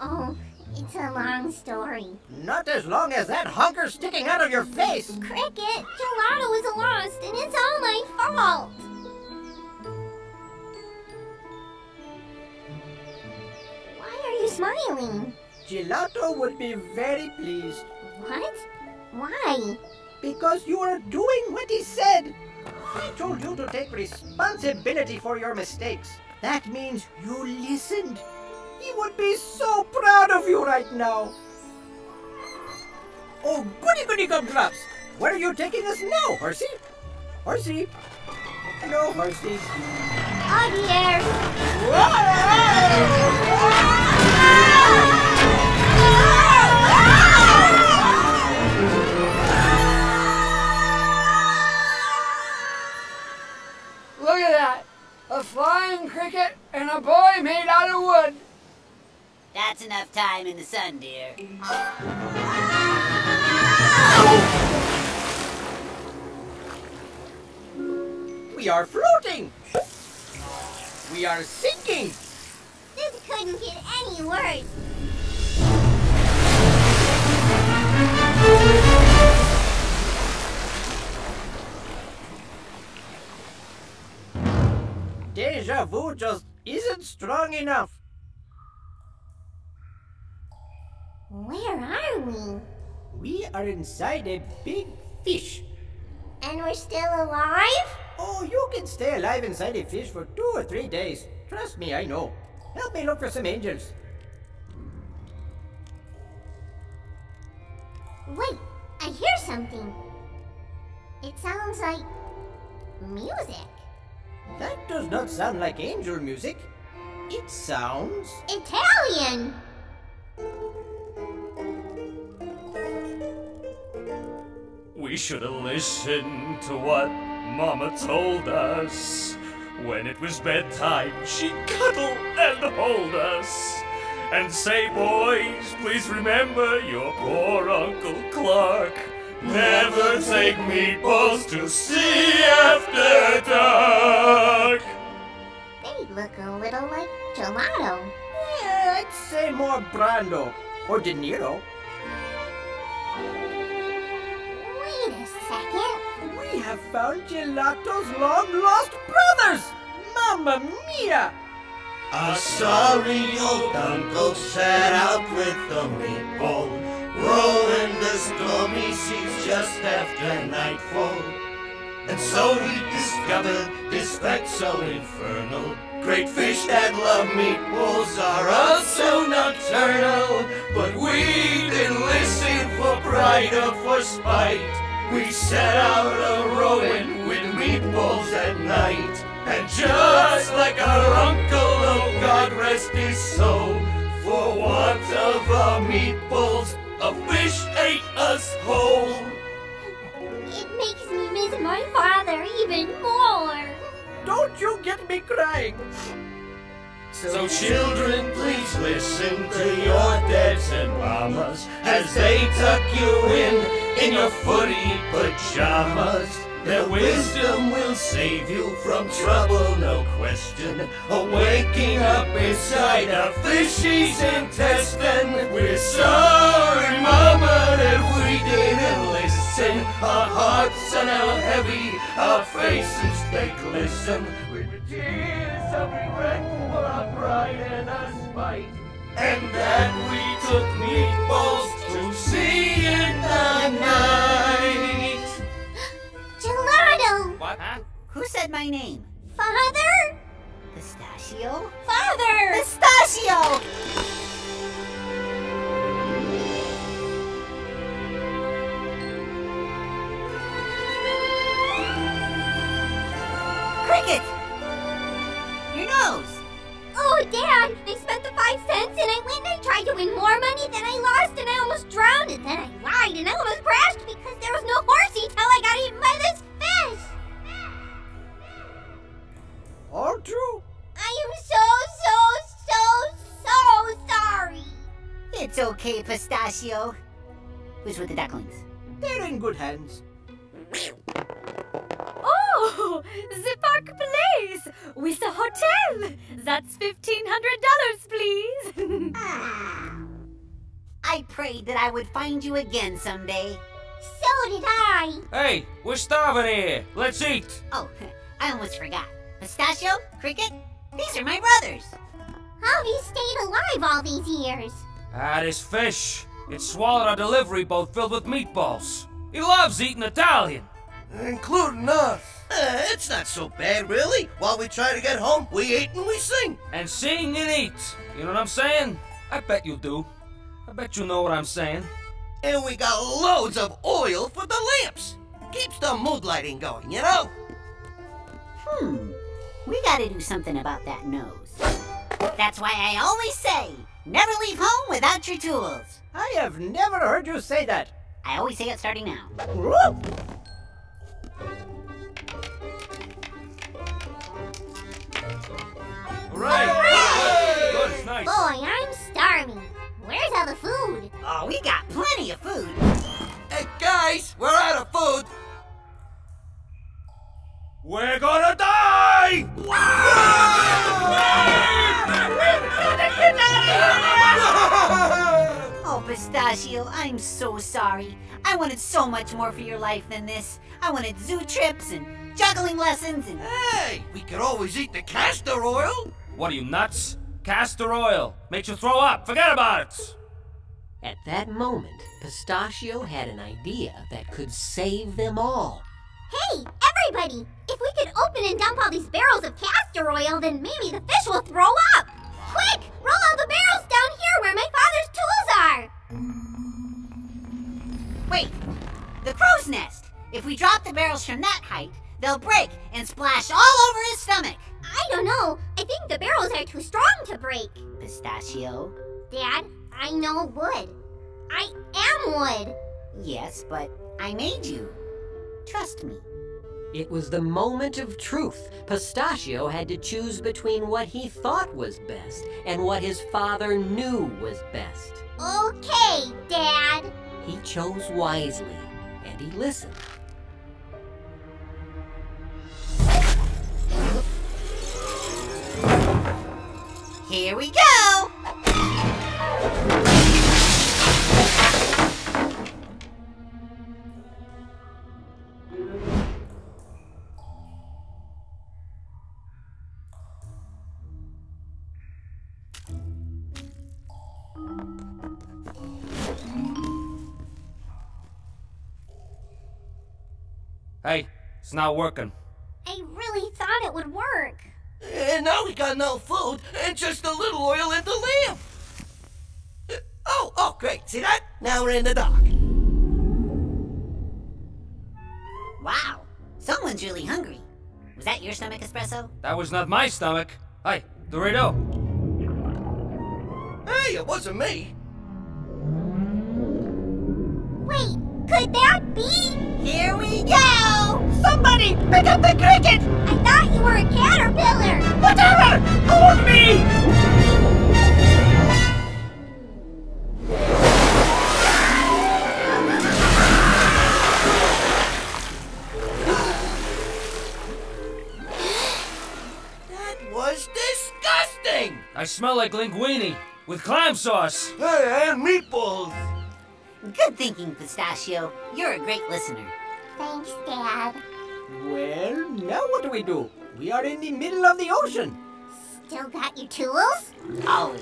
Oh, it's a long story. Not as long as that honker sticking out of your face! Cricket, Gelato is lost, and it's all my fault! Why are you smiling? Gelato would be very pleased. What? Why? Because you are doing what he said! He told you to take responsibility for your mistakes. That means you listened. He would be so proud of you right now. Oh, goody goody gumdrops! Where are you taking us now, Horsey? Horsey? No, Horsey. On the air! Look at that! A flying cricket and a boy made out of wood. That's enough time in the sun, dear. We are floating! We are sinking! This couldn't get any worse. Deja vu just isn't strong enough. Where are we? We are inside a big fish. And we're still alive? Oh, you can stay alive inside a fish for 2 or 3 days. Trust me, I know. Help me look for some angels. Wait, I hear something. It sounds like music. That does not sound like angel music. It sounds... Italian! We should have listened to what Mama told us. When it was bedtime, she'd cuddle and hold us and say, boys, please remember your poor Uncle Clark. Never take meatballs to sea after dark. They look a little like Gelato. Yeah, I'd say more Brando or De Niro. Wait a second. We have found Gelato's long-lost brothers! Mamma mia! A sorry old uncle set out with the meatball, rolling the stormy seas just after nightfall. And so he discovered this fact so infernal: great fish that love meatballs are also nocturnal. But we didn't listen for pride or for spite. We set out a-rowing with meatballs at night. And just like our uncle, oh God rest his soul, for want of our meatballs, a fish ate us whole. It makes me miss my father even more. Don't you get me crying. So children, please listen to your dads and mamas as they tuck you in your footy pajamas. Their wisdom will save you from trouble, no question, or waking up inside a fish's intestine. We're sorry, Mama, that we didn't listen. Our hearts are now heavy, our faces they glisten with tears of regret for our pride and our spite, and that we took meatballs to sea in the night. Gelato! What? Huh? Who said my name? Father? Pistachio? Father! Pistachio! Cricket! Your nose! Oh, Dad! I spent the 5 cents and I went and I tried to win more money, then I lost and I almost drowned, and then I lied and I almost crashed because there was no horsey till I got eaten by this fish! are true. I am so sorry. It's okay, Pistachio. Who's with the ducklings? They're in good hands. Oh, the Park Place with a hotel. That's $1,500, please. I prayed that I would find you again someday. So did I. Hey, we're starving here. Let's eat. Oh, I almost forgot. Pistachio, Cricket, these are my brothers. How have you stayed alive all these years? This fish. It swallowed our delivery boat filled with meatballs. He loves eating Italian. Including us. It's not so bad, really. While we try to get home, we eat and we sing. And sing and eat. You know what I'm saying? I bet you do. I bet you know what I'm saying. And we got loads of oil for the lamps. Keeps the mood lighting going, you know? We gotta do something about that nose. That's why I always say, never leave home without your tools. I have never heard you say that. I always say it starting now. Whoop. Right. Hooray! Good, it's nice. Boy, I'm starving. Where's all the food? Oh, we got plenty of food. Hey, guys, we're out of food. We're gonna die! Oh, Pistachio, I'm so sorry. I wanted so much more for your life than this. I wanted zoo trips and juggling lessons and... Hey, we could always eat the castor oil. What are you, nuts? Castor oil makes you throw up. Forget about it. At that moment, Pistachio had an idea that could save them all. Hey, everybody! If we could open and dump all these barrels of castor oil, then maybe the fish will throw up. Quick, roll all the barrels down here where my father's tools are. Wait, the crow's nest. If we drop the barrels from that height, they'll break and splash all over his stomach. I don't know. I think the barrels are too strong to break. Pistachio? Dad, I know wood. I am wood. Yes, but I made you. Trust me. It was the moment of truth. Pistachio had to choose between what he thought was best and what his father knew was best. Okay, Dad. He chose wisely, and he listened. Here we go! Hey, it's not working. I really thought it would work. And now we got no food and just a little oil in the lamp. Oh, great. See that? Now we're in the dark. Wow. Someone's really hungry. Was that your stomach, Espresso? That was not my stomach. Hey, Dorito. Hey, it wasn't me. Wait, could that be? Here we go! Somebody pick up the cricket! I thought you were a caterpillar! Whatever! Go with me! That was disgusting! I smell like linguine with clam sauce. Hey, and meatballs! Good thinking, Pistachio. You're a great listener. Thanks, Dad. Well, now what do? We are in the middle of the ocean. Still got your tools? Always.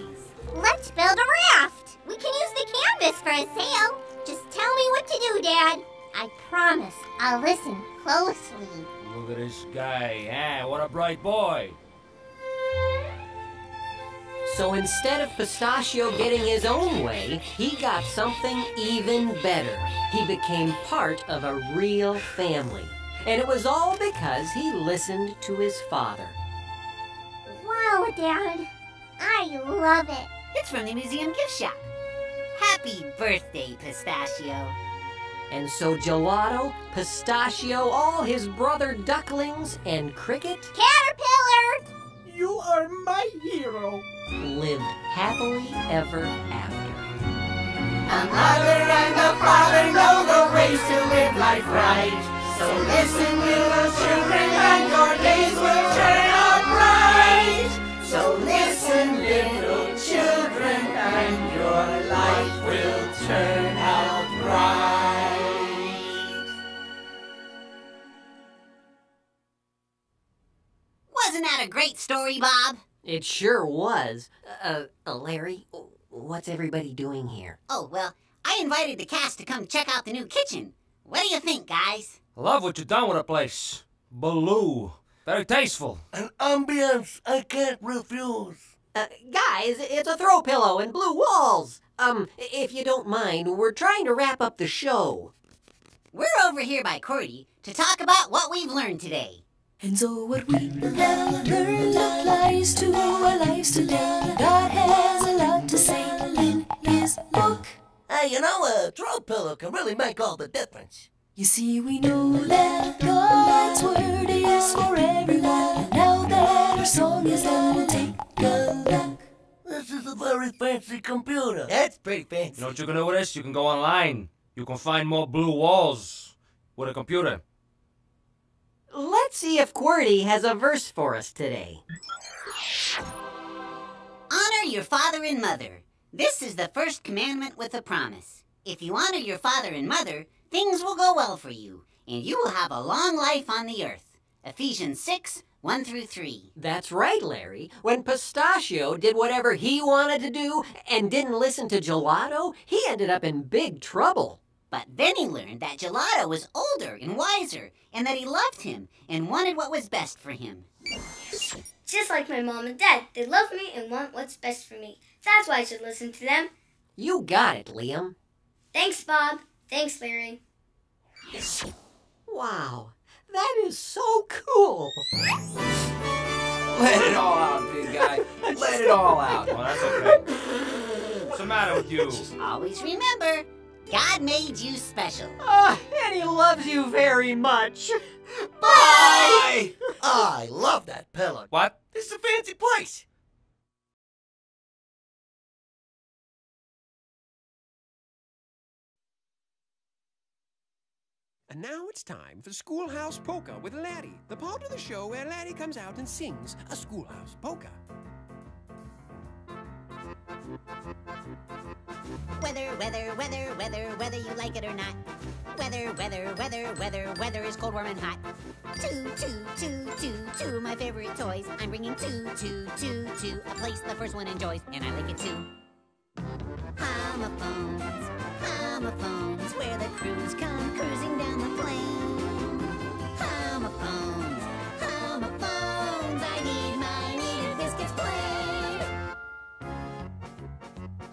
Let's build a raft. We can use the canvas for a sail. Just tell me what to do, Dad. I promise I'll listen closely. Look at this guy. Yeah, what a bright boy. So instead of Pistachio getting his own way, he got something even better. He became part of a real family. And it was all because he listened to his father. Wow, Dad. I love it. It's from the museum gift shop. Happy birthday, Pistachio. And so Gelato, Pistachio, all his brother ducklings, and Cricket... Caterpillar! are my hero. Live happily ever after. A mother and a father know the ways to live life right. So listen, little children, and your days will turn out bright. So listen, little children, and your life will turn out bright. Wasn't that a great story, Bob? It sure was. Larry, what's everybody doing here? Oh, well, I invited the cast to come check out the new kitchen. What do you think, guys? I love what you've done with the place. Blue. Very tasteful. An ambience I can't refuse. Guys, it's a throw pillow and blue walls. If you don't mind, we're trying to wrap up the show. We're over here by QWERTY to talk about what we've learned today. And so what we learned applies to our lives today. God has a lot to say in his book. Hey, you know, a throw pillow can really make all the difference. You see, we know that God's word is for everyone. Now that our song is gonna take a look. This is a very fancy computer. That's pretty fancy. You know what you can do with this? You can go online. You can find more blue walls with a computer. Let's see if QWERTY has a verse for us today. Honor your father and mother. This is the first commandment with a promise. If you honor your father and mother, things will go well for you, and you will have a long life on the earth. Ephesians 6, 1 through 3. That's right, Larry. When Pistachio did whatever he wanted to do and didn't listen to Gelato, he ended up in big trouble. But then he learned that Gelato was older and wiser, and that he loved him and wanted what was best for him. Just like my mom and dad, they love me and want what's best for me. That's why I should listen to them. You got it, Liam. Thanks, Bob. Thanks, Larry. Wow, that is so cool. Let it all out, big guy. Let it all out. Well, that's okay. What's the matter with you? Just always remember, God made you special. And he loves you very much. Bye! I love that pillow. What? This is a fancy place. And now it's time for Schoolhouse Polka with Larry, the part of the show where Larry comes out and sings a schoolhouse polka. Weather, weather, weather, weather, whether you like it or not. Weather, weather, weather, weather, weather is cold, warm, and hot. Two, two, two, two, two, my favorite toys. I'm bringing two, two, two, two, a place the first one enjoys, and I like it too. Homophones, homophones, where the crews come cruising down the plain. Homophones, homophones, I need my needed biscuits plain.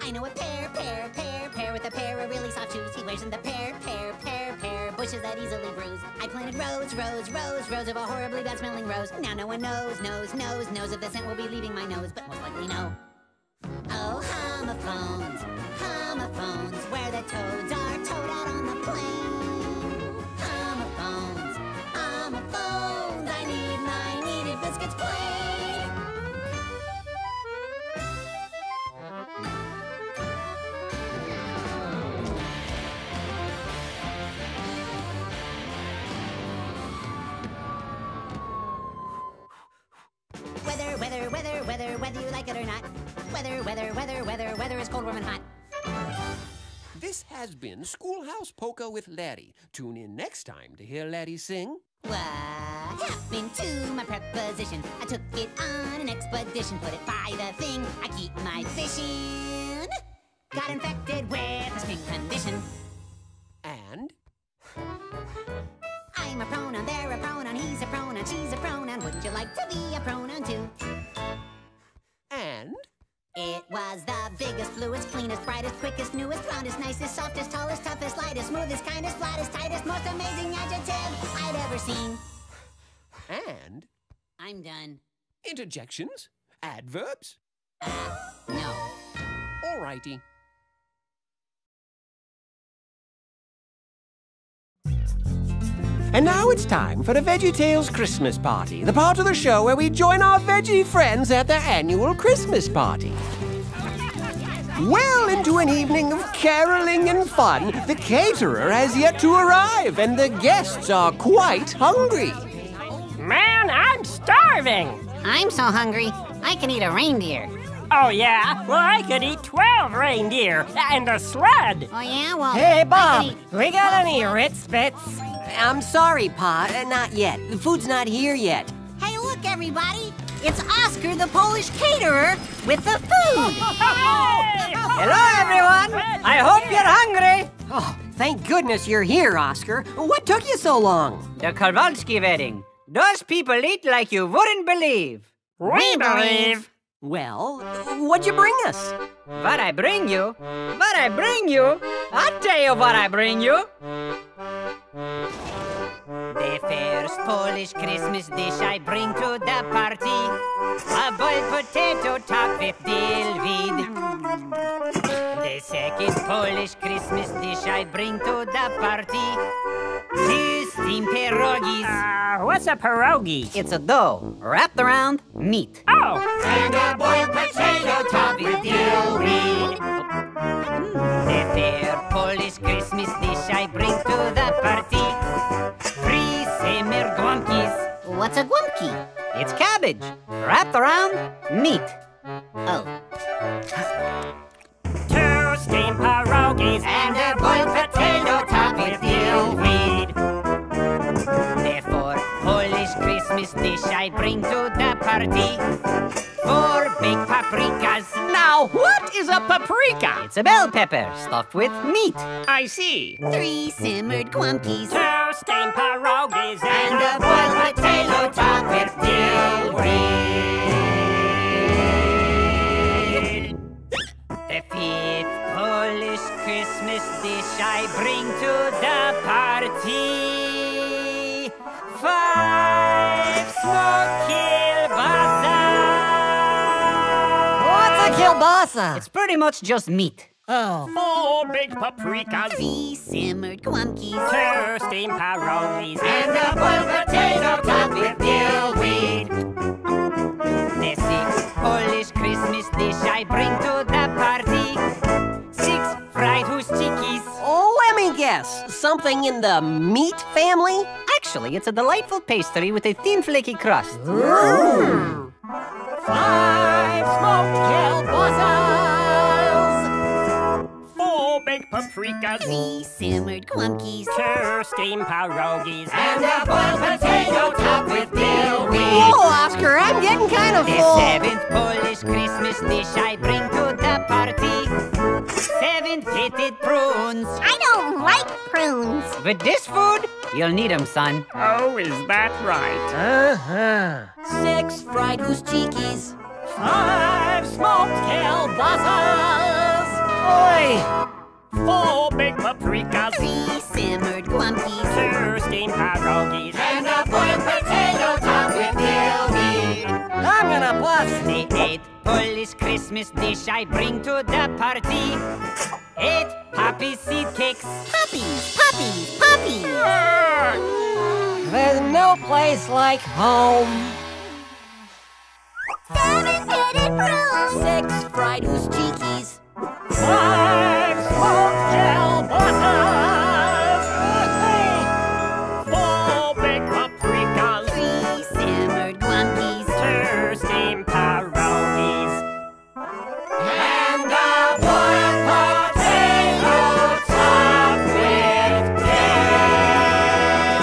I know a pear, pear, pear, pear with a pair of really soft shoes. He wears in the pear, pear, pear, pear bushes that easily bruise. I planted rose, rose, rose, rose of a horribly bad smelling rose. Now no one knows, knows, knows, knows if the scent will be leaving my nose, but most likely no. Oh, homophones, homophones, where the toads are towed out on the plain. Homophones, homophones, I need my needed biscuits plain. Whether, whether, whether, whether, whether you like it or not. Weather, weather, weather, weather, weather is cold, warm, and hot. This has been Schoolhouse Polka with Larry. Tune in next time to hear Larry sing. What happened to my preposition? I took it on an expedition. Put it by the thing, I keep my fishing. Got infected with a spring condition. And? I'm a pronoun, they're a pronoun, he's a pronoun, she's a pronoun. Wouldn't you like to be a pronoun too? And? It was the biggest, fluidest, cleanest, brightest, quickest, newest, roundest, nicest, softest, tallest, toughest, lightest, smoothest, kindest, flattest, tightest, most amazing adjective I'd ever seen. And? I'm done. Interjections? Adverbs? No. Alrighty. And now it's time for the VeggieTales Christmas Party, the part of the show where we join our veggie friends at their annual Christmas party. Well into an evening of caroling and fun, the caterer has yet to arrive, and the guests are quite hungry. Man, I'm starving! I'm so hungry, I can eat a reindeer. Oh, yeah? Well, I could eat 12 reindeer and a sled. Oh, yeah? Well, hey, Bob, we got any Ritz Bits? I'm sorry, Pa, not yet. The food's not here yet. Hey, look, everybody. It's Oscar, the Polish caterer, with the food. Hey! Hello, everyone. I hope you're hungry. Oh, thank goodness you're here, Oscar. What took you so long? The Kowalski wedding. Those people eat like you wouldn't believe. We believe. Well, what'd you bring us? What I bring you? I'll tell you what I bring you. The first Polish Christmas dish I bring to the party, a boiled potato topped with dillweed. The second Polish Christmas dish I bring to the party, two steamed pierogis. What's a pierogi? It's a dough wrapped around meat. Oh! And a boiled potato topped with dillweed. The third Polish Christmas dish I bring to the party, three simmer guamkis. What's a guamki? It's cabbage wrapped around meat. Oh. Two steamed pierogis and a boiled potato topped with dillweed. The fourth Polish Christmas dish I bring to the party, four big paprikas. Now what is a paprika? It's a bell pepper stuffed with meat. I see. Three simmered guamkis, two steamed pierogis, and a boiled potato topped with dillweed. The fifth Polish Christmas dish I bring to the party, five smoked kielbasa. What's a kielbasa? It's pretty much just meat. Oh. Four big paprikas, three simmered guamkis, two steamed pierogis, and a boiled potato topped with dillweed. The sixth Polish Christmas dish I bring to the party, six fried chruścikis. Oh, let me guess. Something in the meat family? Actually, it's a delightful pastry with a thin flaky crust. Ooh. Five smoked kielbasa, big paprikas, three simmered guamkis, two steamed pierogis, and a boiled potato topped with dillweed. Whoa, Oscar, I'm getting kind of full. The seventh Polish Christmas dish I bring to the party, seven pitted prunes. I don't like prunes. With this food, you'll need them, son. Oh, is that right? Uh-huh. Six fried chruścikis, five smoked kielbasas. Oi! Four big paprikas, three simmered guamkis, two steamed pierogis, and a boiled potato topped with dillweed. I'm gonna bust. The eighth Polish Christmas dish I bring to the party, eight poppy seed cakes. Poppy. There's no place like home. Seven pitted prunes, six fried chruścikis, five smoked kielbasas, four big paprikas, three simmered guamkis, two steamed pierogis, and a boiled potato topped with dillweed.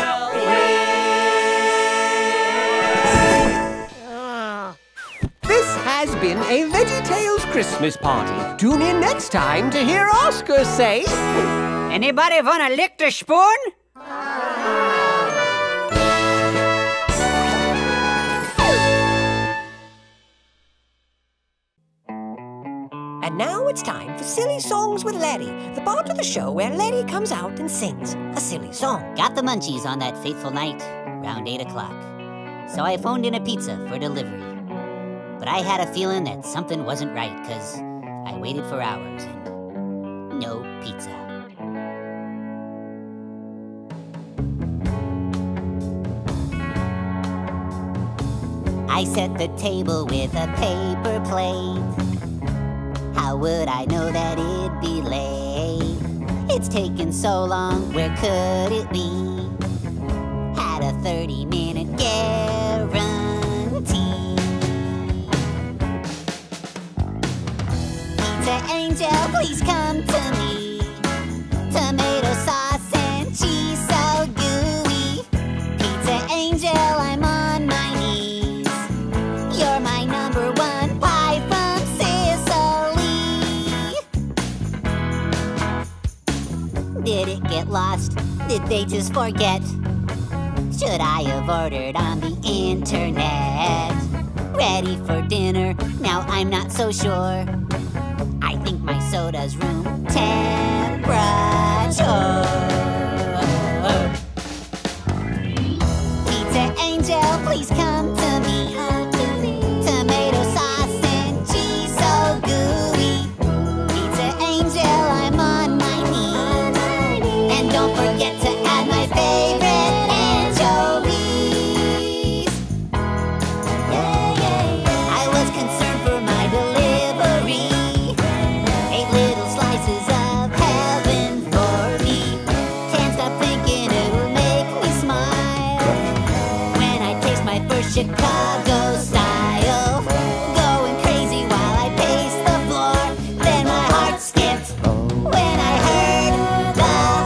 This has been a VeggieTales Christmas party. Tune in next time to hear Oscar say, anybody wanna lick the spoon? And now it's time for Silly Songs with Larry, the part of the show where Larry comes out and sings a silly song. Got the munchies on that fateful night, around 8 o'clock. So I phoned in a pizza for delivery. But I had a feeling that something wasn't right, because I waited for hours and no pizza. I set the table with a paper plate. How would I know that it'd be late? It's taken so long, where could it be? Had a 30-minute guarantee. Pizza Angel, please come to me. Tomato sauce and cheese so gooey. Pizza Angel, I'm on my knees. You're my number one pie from Sicily. Did it get lost? Did they just forget? Should I have ordered on the internet? Ready for dinner, now I'm not so sure. I think my soda's room temperature. Pizza Angel, please come to me. Tomato sauce and cheese so gooey. Pizza Angel, I'm on my knees. And don't forget to add my favorite anchovies. Yeah, yeah, yeah. I was concerned for my delivery. 8 little slices of heaven for me. Can't stop thinking it'll make me smile. When I taste my first Chicago style, going crazy while I pace the floor. Then my heart skipped when I heard the door.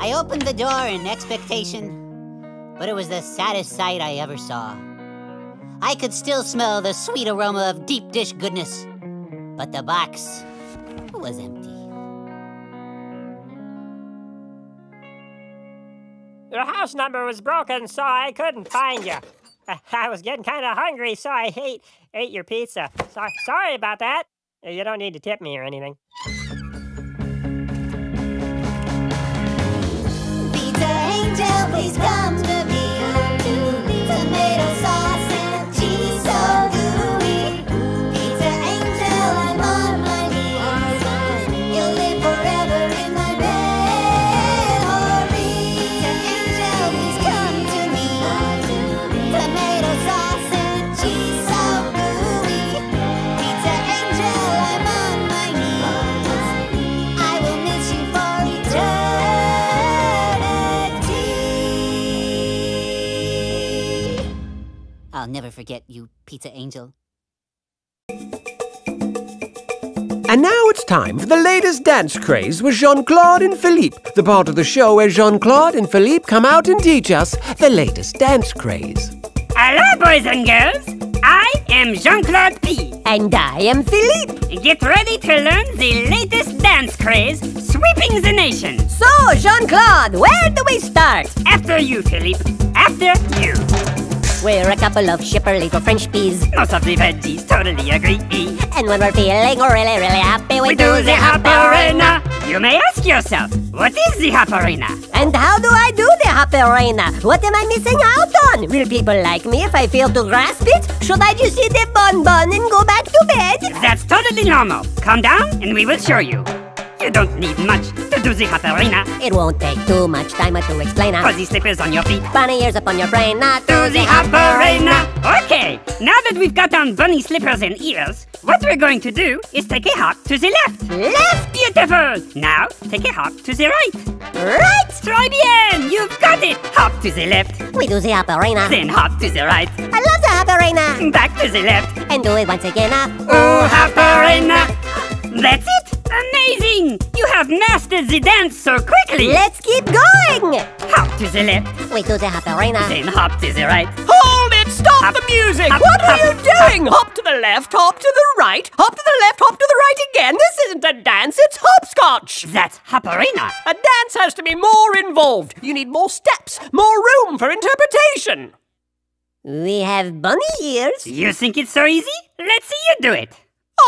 I opened the door in expectation, but it was the saddest sight I ever saw. I could still smell the sweet aroma of deep dish goodness, but the box was empty. Your house number was broken, so I couldn't find you. I was getting kind of hungry, so I ate your pizza. Sorry about that. You don't need to tip me or anything. Pizza Angel, please come to me. Tomato sauce and cheese so gooey. Pizza Angel, I'm on my knees. You'll live forever in my memory. Pizza Angel, please come to me. Tomato sauce and cheese so gooey. Pizza Angel, I'm on my knees. I will miss you for eternity. I'll never forget you, Pizza Angel. And now it's time for the latest dance craze with Jean-Claude and Philippe, the part of the show where Jean-Claude and Philippe come out and teach us the latest dance craze. Hello, boys and girls. I am Jean-Claude P. And I am Philippe. Get ready to learn the latest dance craze sweeping the nation. So, Jean-Claude, where do we start? After you, Philippe. After you. We're a couple of shipper little French peas. Most of the veggies totally agree. And when we're feeling really happy, we do the Hopperena. You may ask yourself, what is the Hopperena? And how do I do the Hopperena? What am I missing out on? Will people like me if I fail to grasp it? Should I just eat the bonbon and go back to bed? That's totally normal. Calm down and we will show you. You don't need much to do the Hopperena. It won't take too much time to explain. Fuzzy slippers on your feet, bunny ears upon your brain. Not do the Hopperena. Okay, now that we've got on bunny slippers and ears, what we're going to do is take a hop to the left. Left! Beautiful! Now, take a hop to the right. Right! Très bien! You've got it! Hop to the left. We do the Hopperena. Then hop to the right. I love the Hopperena. Back to the left. And do it once again. Oh, Hopperena! That's it! Amazing! You have mastered the dance so quickly! Let's keep going! Hop to the left. We do the Hopperena. Then hop to the right. Hold it! Stop hop, the music! Hop, what hop, are you doing? Hop to the left, hop to the right, hop to the left, hop to the right again. This isn't a dance, it's hopscotch! That's Hopperena. A dance has to be more involved. You need more steps, more room for interpretation. We have bunny ears. You think it's so easy? Let's see you do it.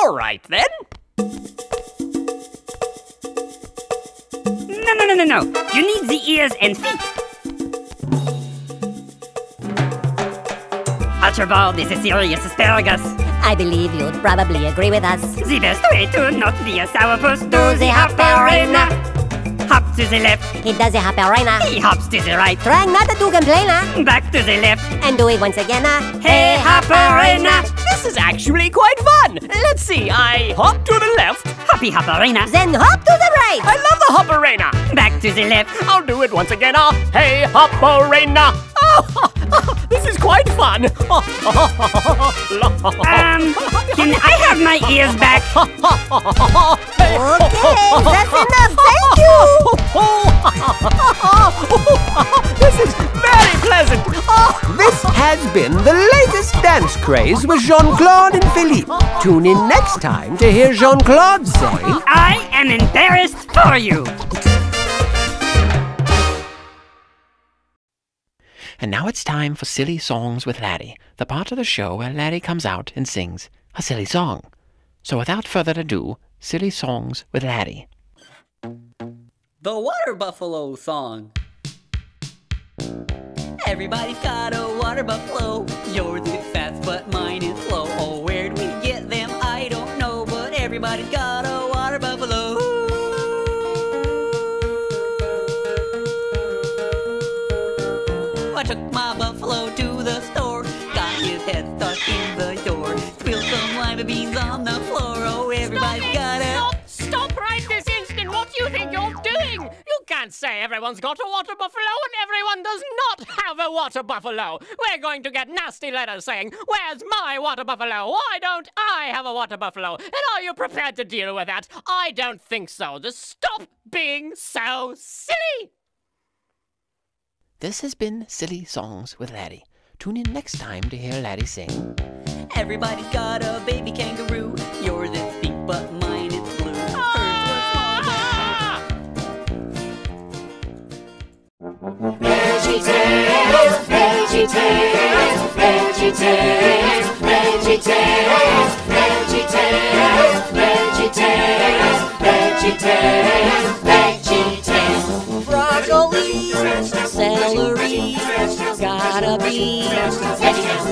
All right, then. No. You need the ears and feet. Archibald is a serious asparagus. I believe you'd probably agree with us. The best way to not be a sourpuss, do the Hopperena. Hop to the left. He does the Hopperena. He hops to the right. Trying not to complain, huh? Back to the left. And do it once again, huh? Hey, Hopperena. This is actually quite fun. Let's see, I hop to the left. Hoppy Hopperena. Then hop to the right. I love the Hopperena. Back to the left. I'll do it once again, huh? Hey, Hopperena. This is quite fun. Can I have my ears back? Okay, that's enough. Thank you. This is very pleasant. This has been the latest dance craze with Jean-Claude and Philippe. Tune in next time to hear Jean-Claude say, I am embarrassed for you. And now it's time for Silly Songs with Larry, the part of the show where Larry comes out and sings a silly song. So without further ado, Silly Songs with Larry. The Water Buffalo Song. Everybody's got a water buffalo. Yours is fast, but mine is slow. Oh, where'd we get them? I don't know, but everybody's got a water buffalo. I took my buffalo to the store, got his head stuck in the door, spilled some lima beans on the floor, oh everybody's got it! Stop right this instant, what do you think you're doing? You can't say everyone's got a water buffalo and everyone does not have a water buffalo! We're going to get nasty letters saying, where's my water buffalo? Why don't I have a water buffalo? And are you prepared to deal with that? I don't think so, just stop being so silly! This has been Silly Songs with Larry. Tune in next time to hear Larry sing. Everybody's got a baby kangaroo. Yours is pink, but mine is blue. Ah! Veggie Tales, Veggie Tales, Veggie Tales, Veggie Tales, Veggie Tales, Veggie Tales, Veggie Tales, Veggie Tales. Broccoli. Celery, gotta be veggie.